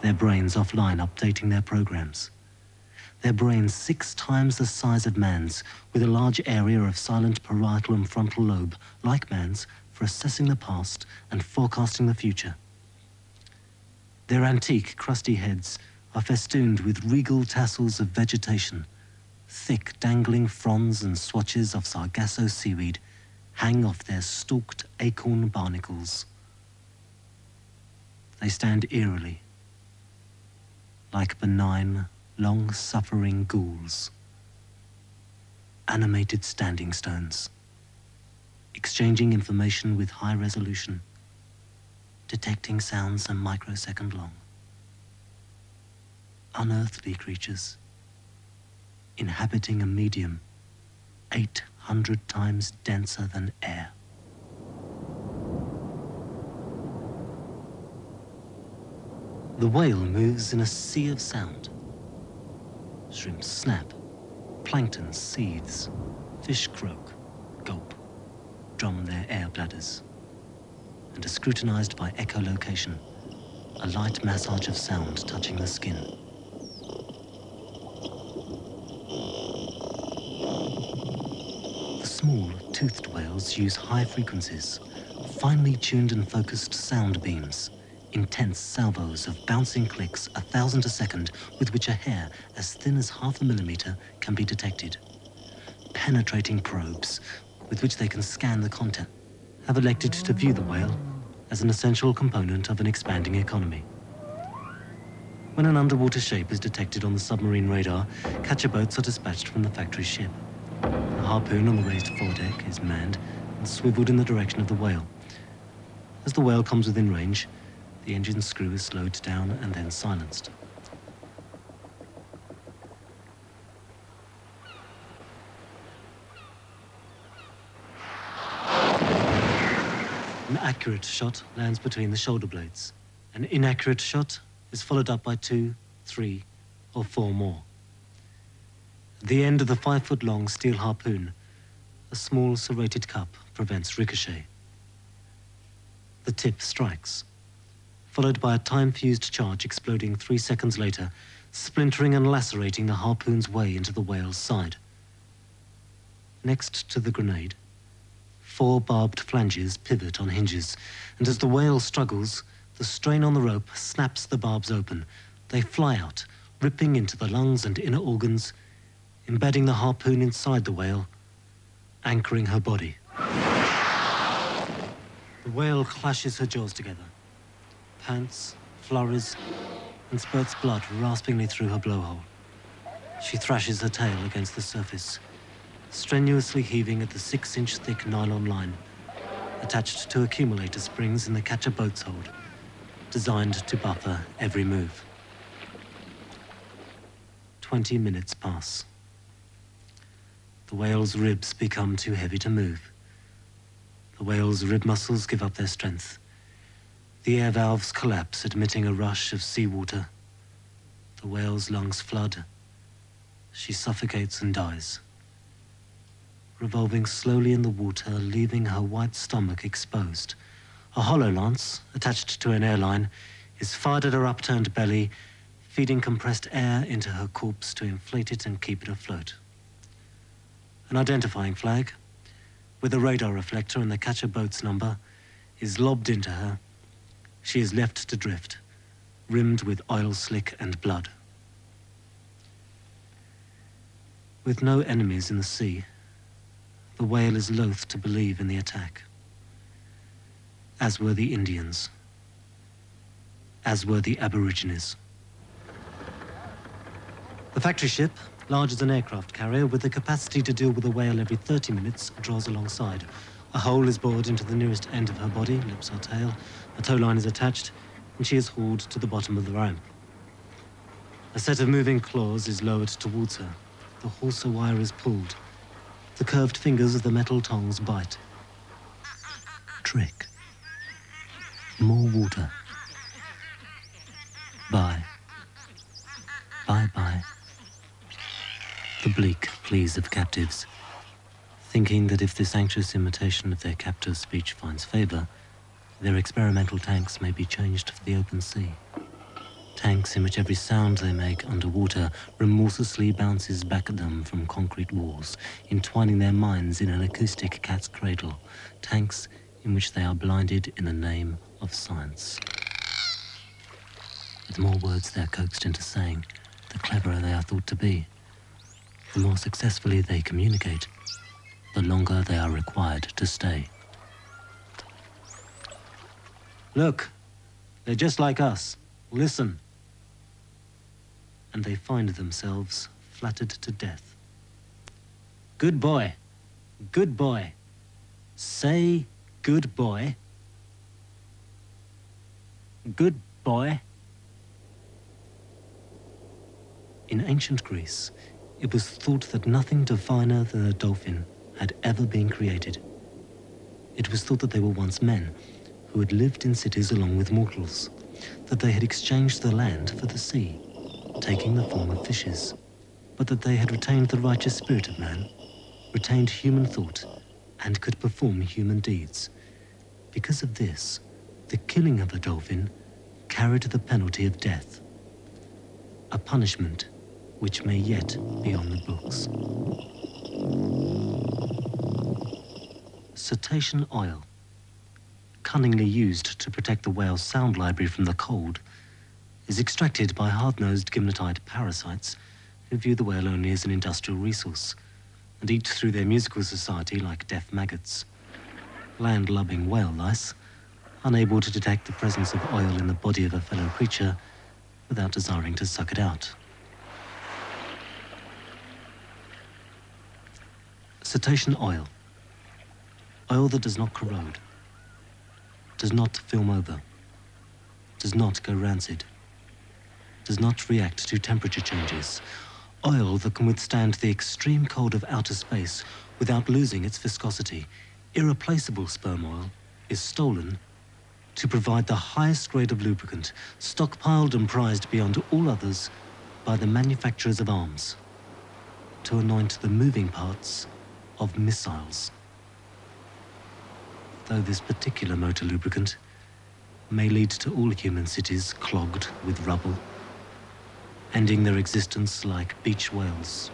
Their brains offline updating their programs. Their brains 6 times the size of man's, with a large area of silent parietal and frontal lobe, like man's, for assessing the past and forecasting the future. Their antique, crusty heads are festooned with regal tassels of vegetation. Thick dangling fronds and swatches of Sargasso seaweed hang off their stalked acorn barnacles. They stand eerily, like benign, long-suffering ghouls. Animated standing stones, exchanging information with high resolution, detecting sounds a microsecond long. Unearthly creatures, inhabiting a medium 800 times denser than air. The whale moves in a sea of sound. Shrimp snap, plankton seethes, fish croak, gulp, drum their air bladders, and are scrutinized by echolocation, a light massage of sound touching the skin. The small, toothed whales use high frequencies, finely tuned and focused sound beams, intense salvos of bouncing clicks 1,000 a second, with which a hair as thin as half a millimeter can be detected. Penetrating probes with which they can scan the content have elected to view the whale as an essential component of an expanding economy. When an underwater shape is detected on the submarine radar, catcher boats are dispatched from the factory ship. A harpoon on the raised foredeck is manned and swiveled in the direction of the whale. As the whale comes within range, the engine screw is slowed down and then silenced. An accurate shot lands between the shoulder blades. An inaccurate shot is followed up by 2, 3, or 4 more. At the end of the 5-foot-long steel harpoon, a small serrated cup prevents ricochet. The tip strikes, followed by a time-fused charge exploding 3 seconds later, splintering and lacerating the harpoon's way into the whale's side. Next to the grenade, 4 barbed flanges pivot on hinges, and as the whale struggles, the strain on the rope snaps the barbs open. They fly out, ripping into the lungs and inner organs, embedding the harpoon inside the whale, anchoring her body. The whale clashes her jaws together, pants, flurries, and spurts blood raspingly through her blowhole. She thrashes her tail against the surface, strenuously heaving at the 6-inch thick nylon line, attached to accumulator springs in the catcher boat's hold, designed to buffer every move. 20 minutes pass. The whale's ribs become too heavy to move. The whale's rib muscles give up their strength. The air valves collapse, admitting a rush of seawater. The whale's lungs flood. She suffocates and dies, revolving slowly in the water, leaving her white stomach exposed. A hollow lance, attached to an airline, is fired at her upturned belly, feeding compressed air into her corpse to inflate it and keep it afloat. An identifying flag, with a radar reflector and the catcher boat's number, is lobbed into her. She is left to drift, rimmed with oil slick and blood. With no enemies in the sea, the whale is loath to believe in the attack, as were the Indians, as were the Aborigines. The factory ship, large as an aircraft carrier, with the capacity to deal with a whale every 30 minutes, draws alongside. A hole is bored into the nearest end of her body, lips or tail. A tow line is attached, and she is hauled to the bottom of the ramp. A set of moving claws is lowered towards her. The hawser wire is pulled. The curved fingers of the metal tongs bite. Trick. More water. Bye. Bye-bye. The bleak pleas of captives, thinking that if this anxious imitation of their captor's speech finds favor, their experimental tanks may be changed for the open sea. Tanks in which every sound they make underwater remorselessly bounces back at them from concrete walls, entwining their minds in an acoustic cat's cradle. Tanks in which they are blinded in the name of science. With more words they are coaxed into saying, the cleverer they are thought to be. The more successfully they communicate, the longer they are required to stay. Look, they're just like us. Listen. And they find themselves flattered to death. Good boy. Good boy. Say good boy. Good boy. In ancient Greece, it was thought that nothing diviner than a dolphin had ever been created. It was thought that they were once men who had lived in cities along with mortals, that they had exchanged the land for the sea, taking the form of fishes, but that they had retained the righteous spirit of man, retained human thought, and could perform human deeds. Because of this, the killing of a dolphin carried the penalty of death, a punishment which may yet be on the books. Cetacean oil, cunningly used to protect the whale's sound library from the cold, is extracted by hard-nosed gimnotide parasites who view the whale only as an industrial resource and eat through their musical society like deaf maggots. Land-lubbing whale lice, unable to detect the presence of oil in the body of a fellow creature without desiring to suck it out. Cetacean oil. Oil that does not corrode, does not film over, does not go rancid, does not react to temperature changes. Oil that can withstand the extreme cold of outer space without losing its viscosity. Irreplaceable sperm oil is stolen to provide the highest grade of lubricant, stockpiled and prized beyond all others by the manufacturers of arms, to anoint the moving parts of missiles. Though this particular motor lubricant may lead to all human cities clogged with rubble, ending their existence like beach whales,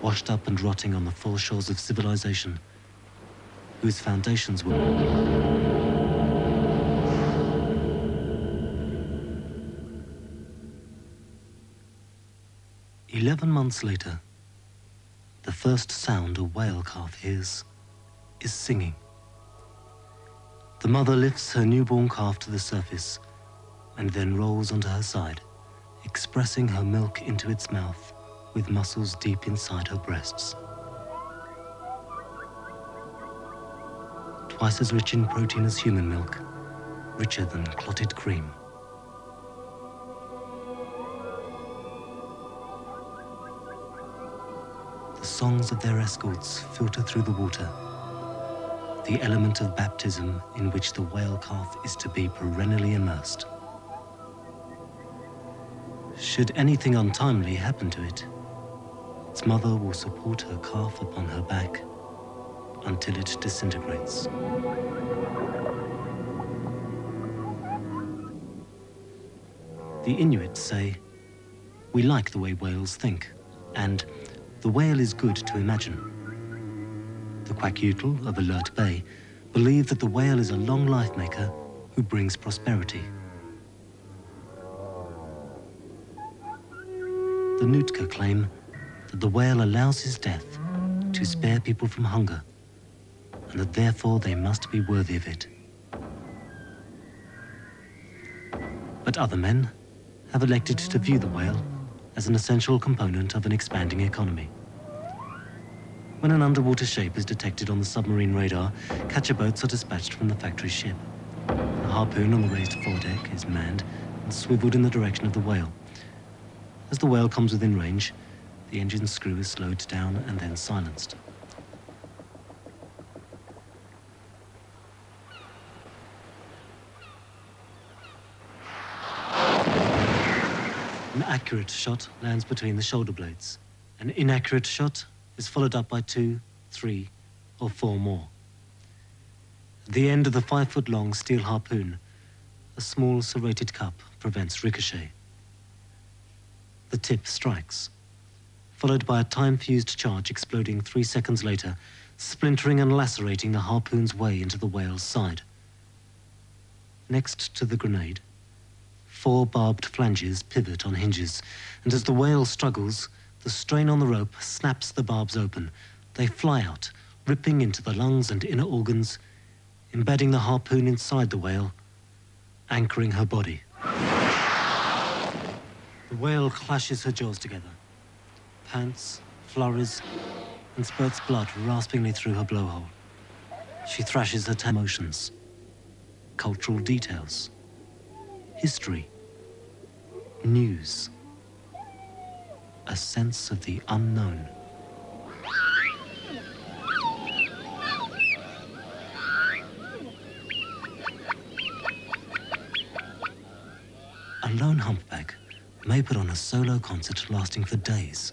washed up and rotting on the foreshores of civilization, whose foundations were...11 months later, the first sound a whale calf hears is singing. The mother lifts her newborn calf to the surface and then rolls onto her side, expressing her milk into its mouth with muscles deep inside her breasts. Twice as rich in protein as human milk, richer than clotted cream. The songs of their escorts filter through the water, the element of baptism in which the whale calf is to be perennially immersed. Should anything untimely happen to it, its mother will support her calf upon her back until it disintegrates. The Inuit say, "We like the way whales think," and "The whale is good to imagine." The Kwakiutl of Alert Bay believe that the whale is a long life maker who brings prosperity. The Nootka claim that the whale allows his death to spare people from hunger, and that therefore they must be worthy of it. But other men have elected to view the whale as an essential component of an expanding economy. When an underwater shape is detected on the submarine radar, catcher boats are dispatched from the factory ship. A harpoon on the raised foredeck is manned and swiveled in the direction of the whale. As the whale comes within range, the engine screw is slowed down and then silenced. An accurate shot lands between the shoulder blades. An inaccurate shot is followed up by 2, 3, or 4 more. At the end of the 5-foot-long steel harpoon, a small serrated cup prevents ricochet. The tip strikes, followed by a time-fused charge exploding 3 seconds later, splintering and lacerating the harpoon's way into the whale's side. Next to the grenade, four barbed flanges pivot on hinges, and as the whale struggles, the strain on the rope snaps the barbs open. They fly out, ripping into the lungs and inner organs, embedding the harpoon inside the whale, anchoring her body. The whale clashes her jaws together, pants, flurries, and spurts blood raspingly through her blowhole. She thrashes her emotions, cultural details, history, news, a sense of the unknown. A lone humpback may put on a solo concert lasting for days.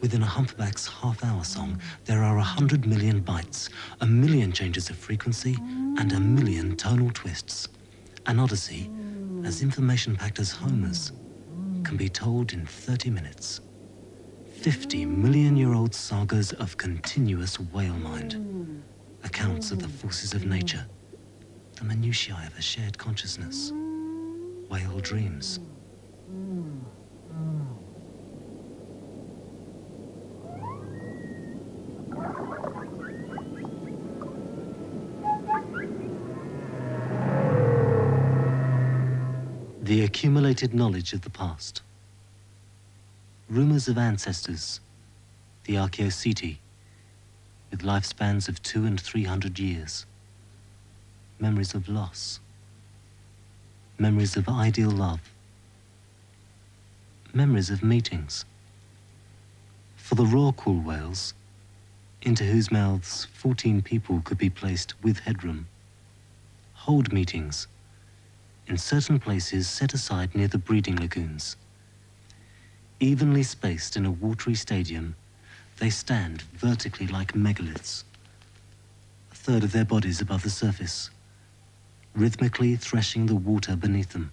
Within a humpback's half-hour song, there are 100 million bites, 1 million changes of frequency, and 1 million tonal twists. An odyssey, as information-packed as Homer's, can be told in 30 minutes. 50 million-year-old sagas of continuous whale mind, accounts of the forces of nature, the minutiae of a shared consciousness, whale dreams. The accumulated knowledge of the past. Rumors of ancestors, the Archaeoceti, with lifespans of 200 and 300 years. Memories of loss. Memories of ideal love. Memories of meetings. For the Rorqual whales, into whose mouths 14 people could be placed with headroom, hold meetings in certain places set aside near the breeding lagoons. Evenly spaced in a watery stadium, they stand vertically like megaliths, a third of their bodies above the surface, rhythmically threshing the water beneath them,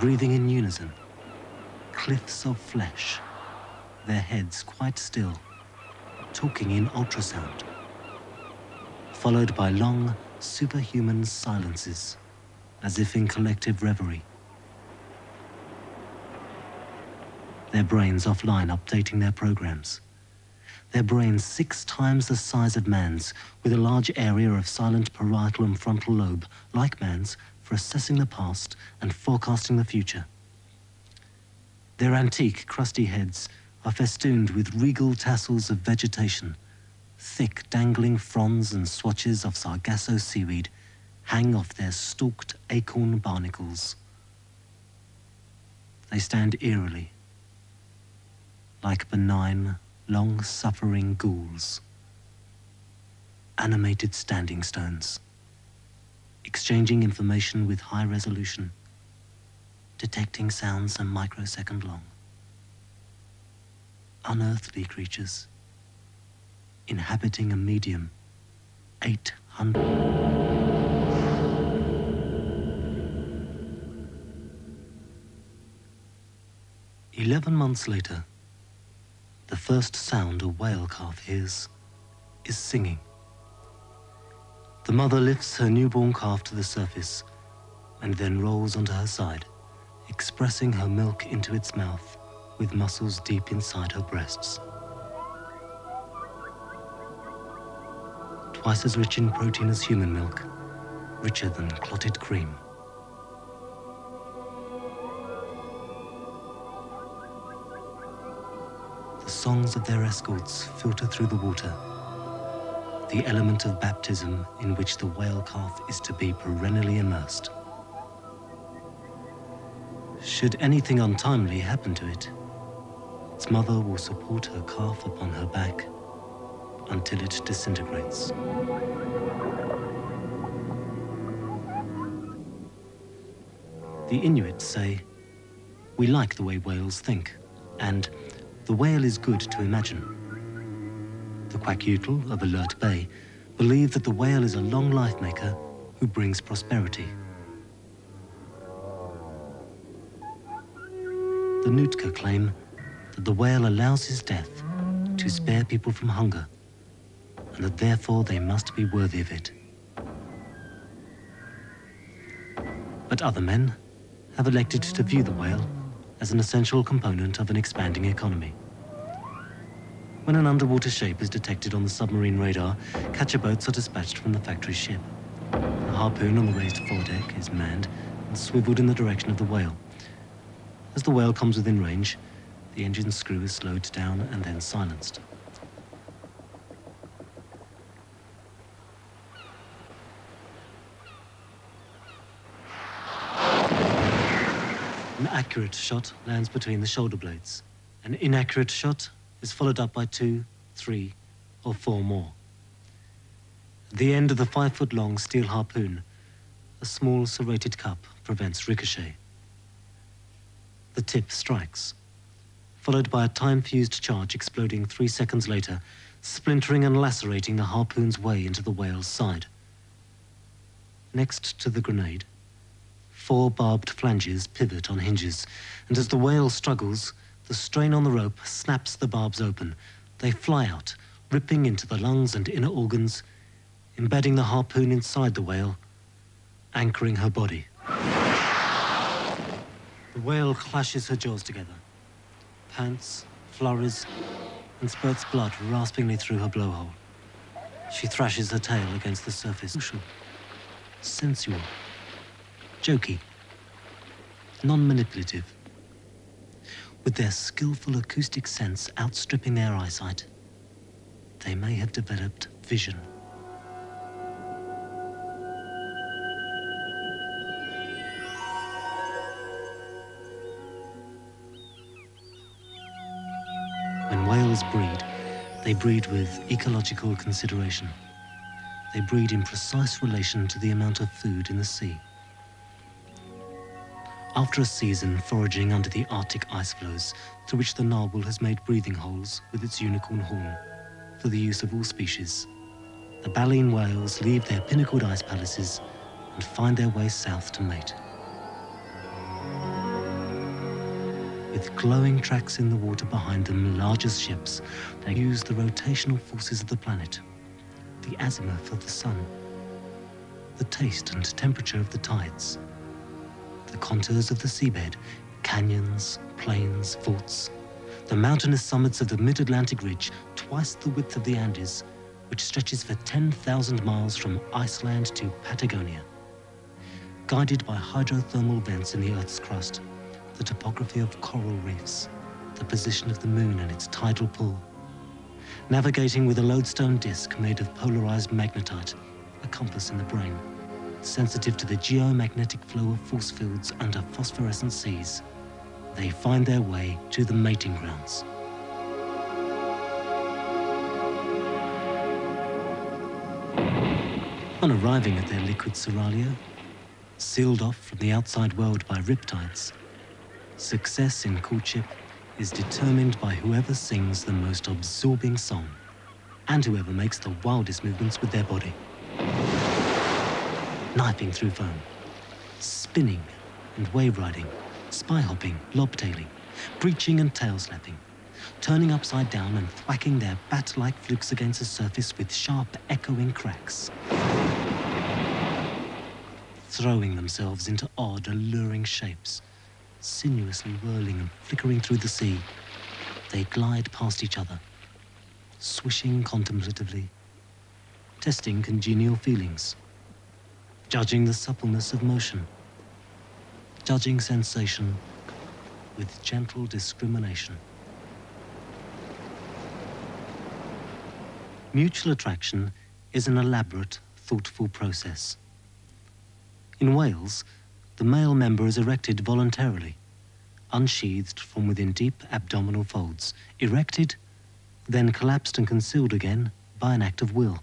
breathing in unison, cliffs of flesh, their heads quite still, talking in ultrasound, followed by long, superhuman silences, as if in collective reverie. Their brains offline updating their programs. Their brains 6 times the size of man's, with a large area of silent parietal and frontal lobe, like man's, for assessing the past and forecasting the future. Their antique, crusty heads are festooned with regal tassels of vegetation. Thick, dangling fronds and swatches of Sargasso seaweed hang off their stalked acorn barnacles. They stand eerily, like benign, long-suffering ghouls, animated standing stones, exchanging information with high resolution, detecting sounds a microsecond long. Unearthly creatures, inhabiting a medium 800... Eleven months later, the first sound a whale calf hears is singing. The mother lifts her newborn calf to the surface and then rolls onto her side, expressing her milk into its mouth with muscles deep inside her breasts. Twice as rich in protein as human milk, richer than clotted cream. The songs of their escorts filter through the water, the element of baptism in which the whale calf is to be perennially immersed. Should anything untimely happen to it, its mother will support her calf upon her back until it disintegrates. The Inuit say, "We like the way whales think," and "The whale is good to imagine." The Kwakiutl of Alert Bay believe that the whale is a long life maker who brings prosperity. The Nootka claim that the whale allows his death to spare people from hunger, and that therefore they must be worthy of it. But other men, have elected to view the whale as an essential component of an expanding economy. When an underwater shape is detected on the submarine radar, catcher boats are dispatched from the factory ship. The harpoon on the raised foredeck is manned and swiveled in the direction of the whale. As the whale comes within range, the engine screw is slowed down and then silenced. An accurate shot lands between the shoulder blades. An inaccurate shot is followed up by 2, 3, or 4 more. At the end of the 5-foot-long steel harpoon, a small serrated cup prevents ricochet. The tip strikes, followed by a time-fused charge exploding 3 seconds later, splintering and lacerating the harpoon's way into the whale's side. Next to the grenade, 4 barbed flanges pivot on hinges, and as the whale struggles, the strain on the rope snaps the barbs open. They fly out, ripping into the lungs and inner organs, embedding the harpoon inside the whale, anchoring her body. The whale clashes her jaws together, pants, flurries, and spurts blood raspingly through her blowhole. She thrashes her tail against the surface. Sensual. Jokey. Non-manipulative. With their skillful acoustic sense outstripping their eyesight, they may have developed vision. When whales breed, they breed with ecological consideration. They breed in precise relation to the amount of food in the sea. After a season foraging under the Arctic ice floes, through which the narwhal has made breathing holes with its unicorn horn, for the use of all species, the baleen whales leave their pinnacled ice palaces and find their way south to mate. With glowing tracks in the water behind them, large as ships, they use the rotational forces of the planet, the azimuth of the sun, the taste and temperature of the tides, the contours of the seabed, canyons, plains, faults, the mountainous summits of the mid-Atlantic ridge, twice the width of the Andes, which stretches for 10,000 miles from Iceland to Patagonia. Guided by hydrothermal vents in the Earth's crust, the topography of coral reefs, the position of the moon and its tidal pull, navigating with a lodestone disk made of polarized magnetite, a compass in the brain, sensitive to the geomagnetic flow of force fields under phosphorescent seas, they find their way to the mating grounds. On arriving at their liquid seraglio, sealed off from the outside world by riptides, success in courtship is determined by whoever sings the most absorbing song and whoever makes the wildest movements with their body. Knifing through foam, spinning and wave-riding, spy-hopping, lob-tailing, breaching and tail-slapping, turning upside down and thwacking their bat-like flukes against the surface with sharp, echoing cracks, throwing themselves into odd, alluring shapes, sinuously whirling and flickering through the sea. They glide past each other, swishing contemplatively, testing congenial feelings, judging the suppleness of motion, judging sensation with gentle discrimination. Mutual attraction is an elaborate, thoughtful process. In Wales, the male member is erected voluntarily, unsheathed from within deep abdominal folds, erected, then collapsed and concealed again by an act of will.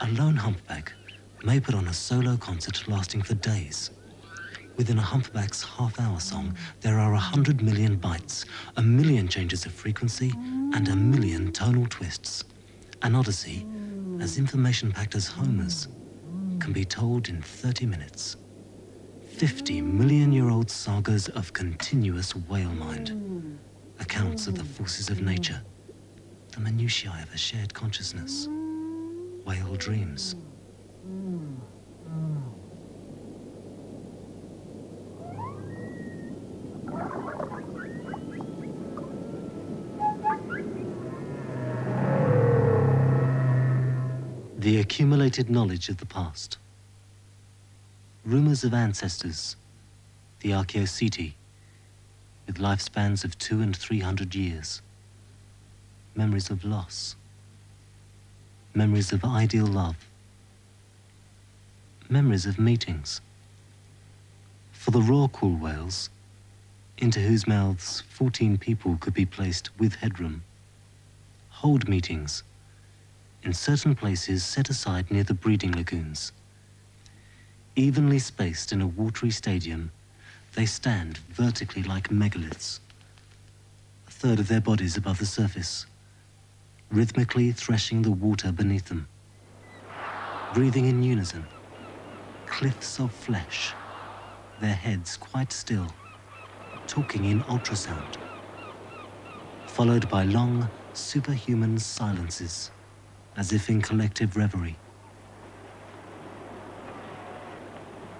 A lone humpback may put on a solo concert lasting for days. Within a humpback's half-hour song, there are 100 million bites, 1 million changes of frequency, and 1 million tonal twists. An odyssey, as information-packed as Homer's, can be told in 30 minutes. 50 million-year-old sagas of continuous whale mind, accounts of the forces of nature, the minutiae of a shared consciousness, whale dreams. The accumulated knowledge of the past. Rumors of ancestors, the Archaeoceti, with lifespans of 200 and 300 years. Memories of loss. Memories of ideal love. Memories of meetings. For the Rorqual whales, into whose mouths 14 people could be placed with headroom, hold meetings in certain places set aside near the breeding lagoons. Evenly spaced in a watery stadium, they stand vertically like megaliths, a third of their bodies above the surface, rhythmically threshing the water beneath them, breathing in unison, cliffs of flesh, their heads quite still, talking in ultrasound, followed by long, superhuman silences, as if in collective reverie.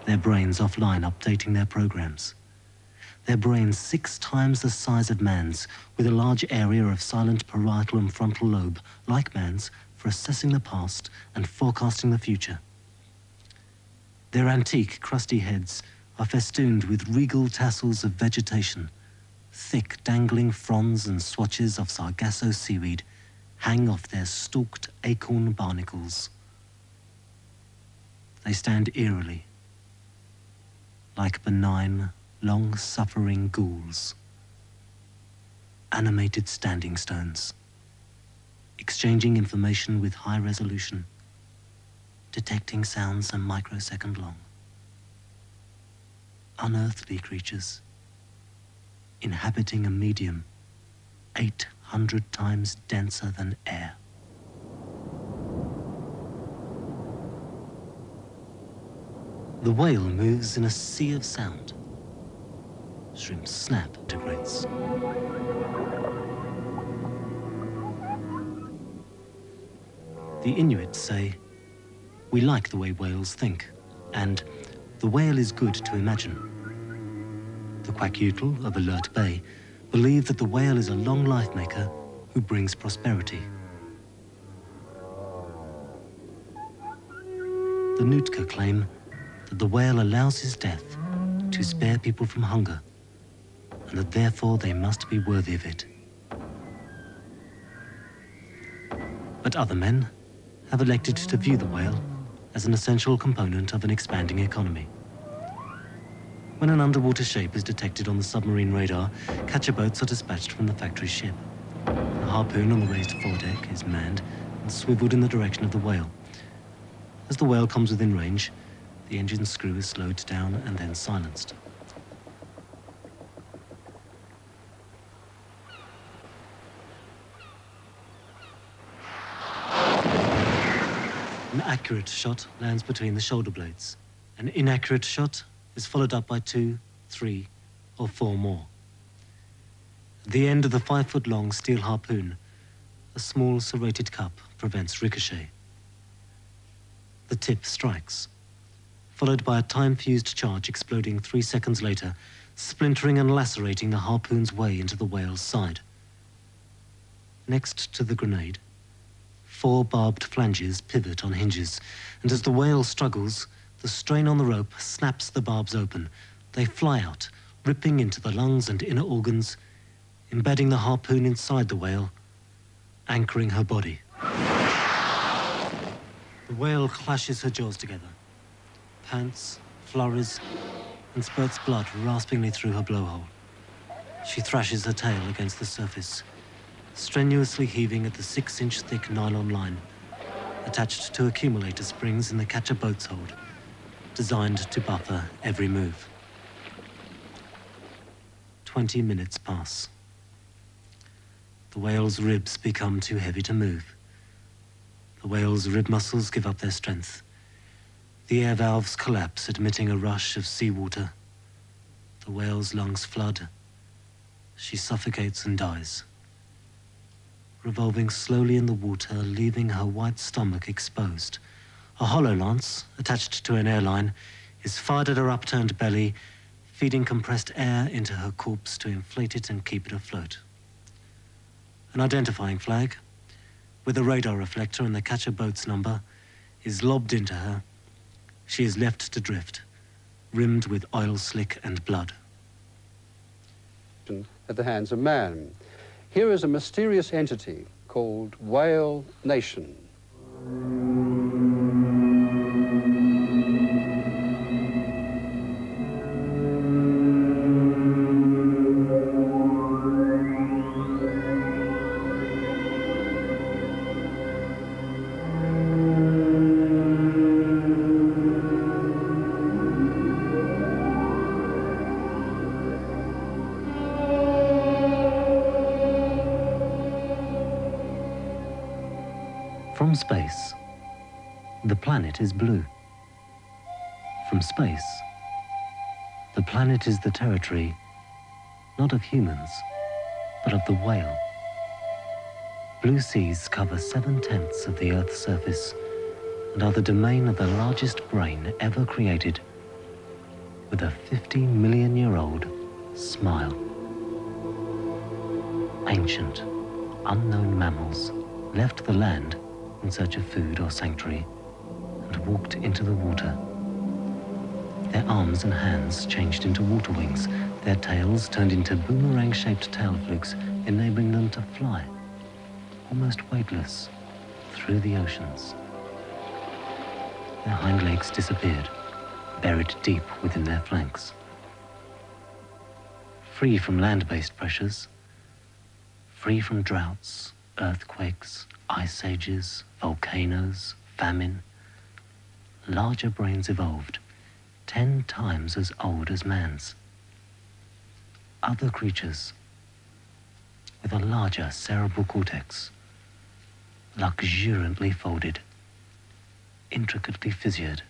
Their brains offline updating their programs. Their brains 6 times the size of man's, with a large area of silent parietal and frontal lobe, like man's, for assessing the past and forecasting the future. Their antique, crusty heads are festooned with regal tassels of vegetation. Thick, dangling fronds and swatches of Sargasso seaweed hang off their stalked acorn barnacles. They stand eerily, like benign, long-suffering ghouls. Animated standing stones, exchanging information with high resolution, detecting sounds a microsecond long. Unearthly creatures, inhabiting a medium 800 times denser than air. The whale moves in a sea of sound. Shrimp snap to grates. The Inuit say, "We like the way whales think," and "the whale is good to imagine." The Kwakiutl of Alert Bay believe that the whale is a long life maker who brings prosperity. The Nootka claim that the whale allows his death to spare people from hunger, and that therefore they must be worthy of it. But other men have elected to view the whale as an essential component of an expanding economy. When an underwater shape is detected on the submarine radar, catcher boats are dispatched from the factory ship. A harpoon on the raised foredeck is manned and swiveled in the direction of the whale. As the whale comes within range, the engine screw is slowed down and then silenced. An accurate shot lands between the shoulder blades. An inaccurate shot is followed up by 2, 3, or 4 more. At the end of the 5-foot-long steel harpoon, a small serrated cup prevents ricochet. The tip strikes, followed by a time-fused charge exploding 3 seconds later, splintering and lacerating the harpoon's way into the whale's side. Next to the grenade, 4 barbed flanges pivot on hinges, and as the whale struggles, the strain on the rope snaps the barbs open. They fly out, ripping into the lungs and inner organs, embedding the harpoon inside the whale, anchoring her body. The whale clashes her jaws together, pants, flurries, and spurts blood raspingly through her blowhole. She thrashes her tail against the surface, strenuously heaving at the 6-inch thick nylon line, attached to accumulator springs in the catcher boat's hold, designed to buffer every move. 20 minutes pass. The whale's ribs become too heavy to move. The whale's rib muscles give up their strength. The air valves collapse, admitting a rush of seawater. The whale's lungs flood. She suffocates and dies. revolving slowly in the water, leaving her white stomach exposed. A hollow lance, attached to an airline, is fired at her upturned belly, feeding compressed air into her corpse to inflate it and keep it afloat. An identifying flag, with a radar reflector and the catcher boat's number, is lobbed into her. She is left to drift, rimmed with oil slick and blood. At the hands of man. Here is a mysterious entity called Whale Nation. From space, the planet is blue. From space, the planet is the territory, not of humans, but of the whale. Blue seas cover 7/10 of the Earth's surface and are the domain of the largest brain ever created, with a 50-million-year-old smile. Ancient, unknown mammals left the land in search of food or sanctuary, and walked into the water. Their arms and hands changed into water wings, their tails turned into boomerang-shaped tail flukes, enabling them to fly, almost weightless, through the oceans. Their hind legs disappeared, buried deep within their flanks. Free from land-based pressures, free from droughts, earthquakes, ice ages, volcanoes, famine, larger brains evolved, 10 times as old as man's. Other creatures with a larger cerebral cortex, luxuriantly folded, intricately fissured,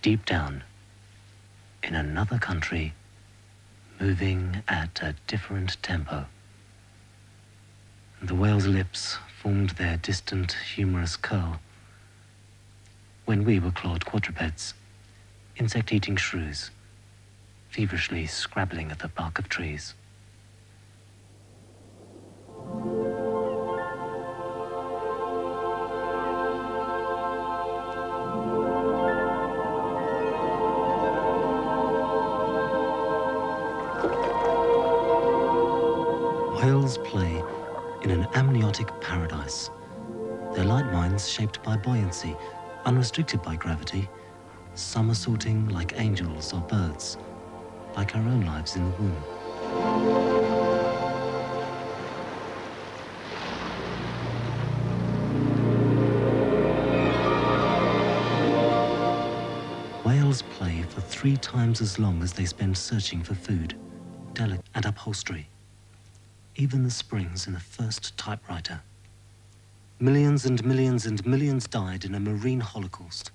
deep down in another country, moving at a different tempo. The whale's lips formed their distant, humorous curl. When we were clawed quadrupeds, insect-eating shrews, feverishly scrabbling at the bark of trees. Whales play in an amniotic paradise, their light minds shaped by buoyancy, unrestricted by gravity, somersaulting like angels or birds, like our own lives in the womb. Whales play for 3 times as long as they spend searching for food, delicate and upholstery. Even the springs in the first typewriter. Millions and millions and millions died in a marine holocaust,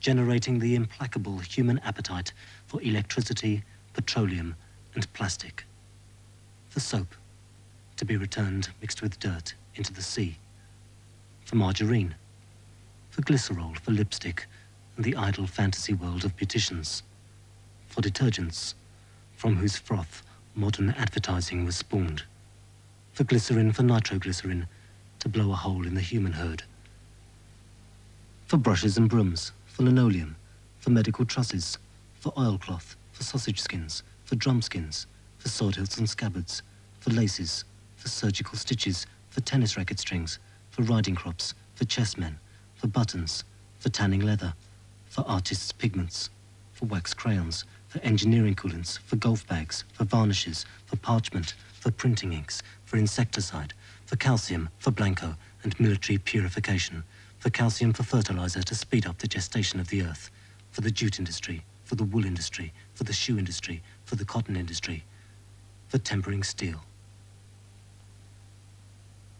generating the implacable human appetite for electricity, petroleum, and plastic. For soap, to be returned mixed with dirt into the sea. For margarine, for glycerol, for lipstick, and the idle fantasy world of beauticians. For detergents, from whose froth modern advertising was spawned. For glycerin, for nitroglycerin, to blow a hole in the human herd. For brushes and brooms, for linoleum, for medical trusses, for oilcloth, for sausage skins, for drum skins, for sword hilts and scabbards, for laces, for surgical stitches, for tennis racket strings, for riding crops, for chessmen, for buttons, for tanning leather, for artists' pigments, for wax crayons, for engineering coolants, for golf bags, for varnishes, for parchment, for printing inks, for insecticide, for calcium, for blanco and military purification, for calcium for fertilizer to speed up the gestation of the earth, for the jute industry, for the wool industry, for the shoe industry, for the cotton industry, for tempering steel.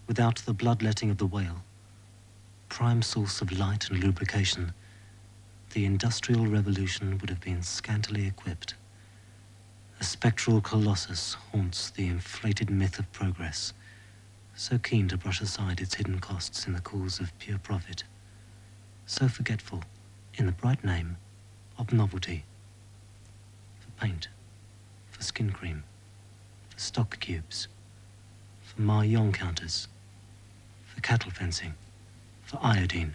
Without the bloodletting of the whale, prime source of light and lubrication, the Industrial Revolution would have been scantily equipped. A spectral colossus haunts the inflated myth of progress, so keen to brush aside its hidden costs in the cause of pure profit, so forgetful, in the bright name, of novelty, for paint, for skin cream, for stock cubes, for mahjong counters, for cattle fencing, for iodine,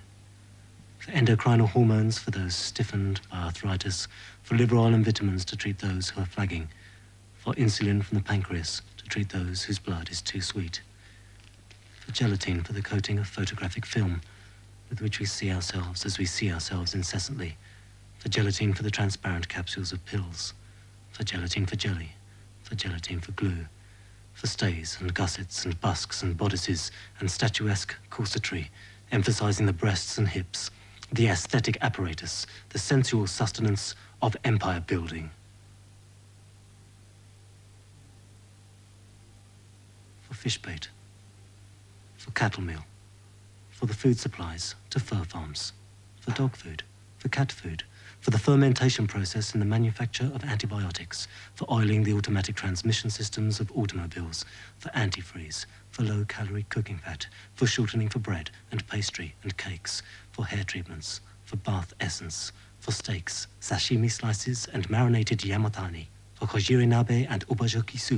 for endocrinal hormones for those stiffened by arthritis, for liver oil and vitamins to treat those who are flagging, for insulin from the pancreas to treat those whose blood is too sweet, for gelatine for the coating of photographic film with which we see ourselves as we see ourselves incessantly, for gelatine for the transparent capsules of pills, for gelatine for jelly, for gelatine for glue, for stays and gussets and busks and bodices and statuesque corsetry, emphasizing the breasts and hips, the aesthetic apparatus, the sensual sustenance of empire building. For fish bait, for cattle meal, for the food supplies to fur farms, for dog food, for cat food, for the fermentation process in the manufacture of antibiotics, for oiling the automatic transmission systems of automobiles, for antifreeze, for low-calorie cooking fat, for shortening for bread and pastry and cakes, for hair treatments, for bath essence, for steaks, sashimi slices and marinated yamatani, for kojiri nabe and ubajokisu.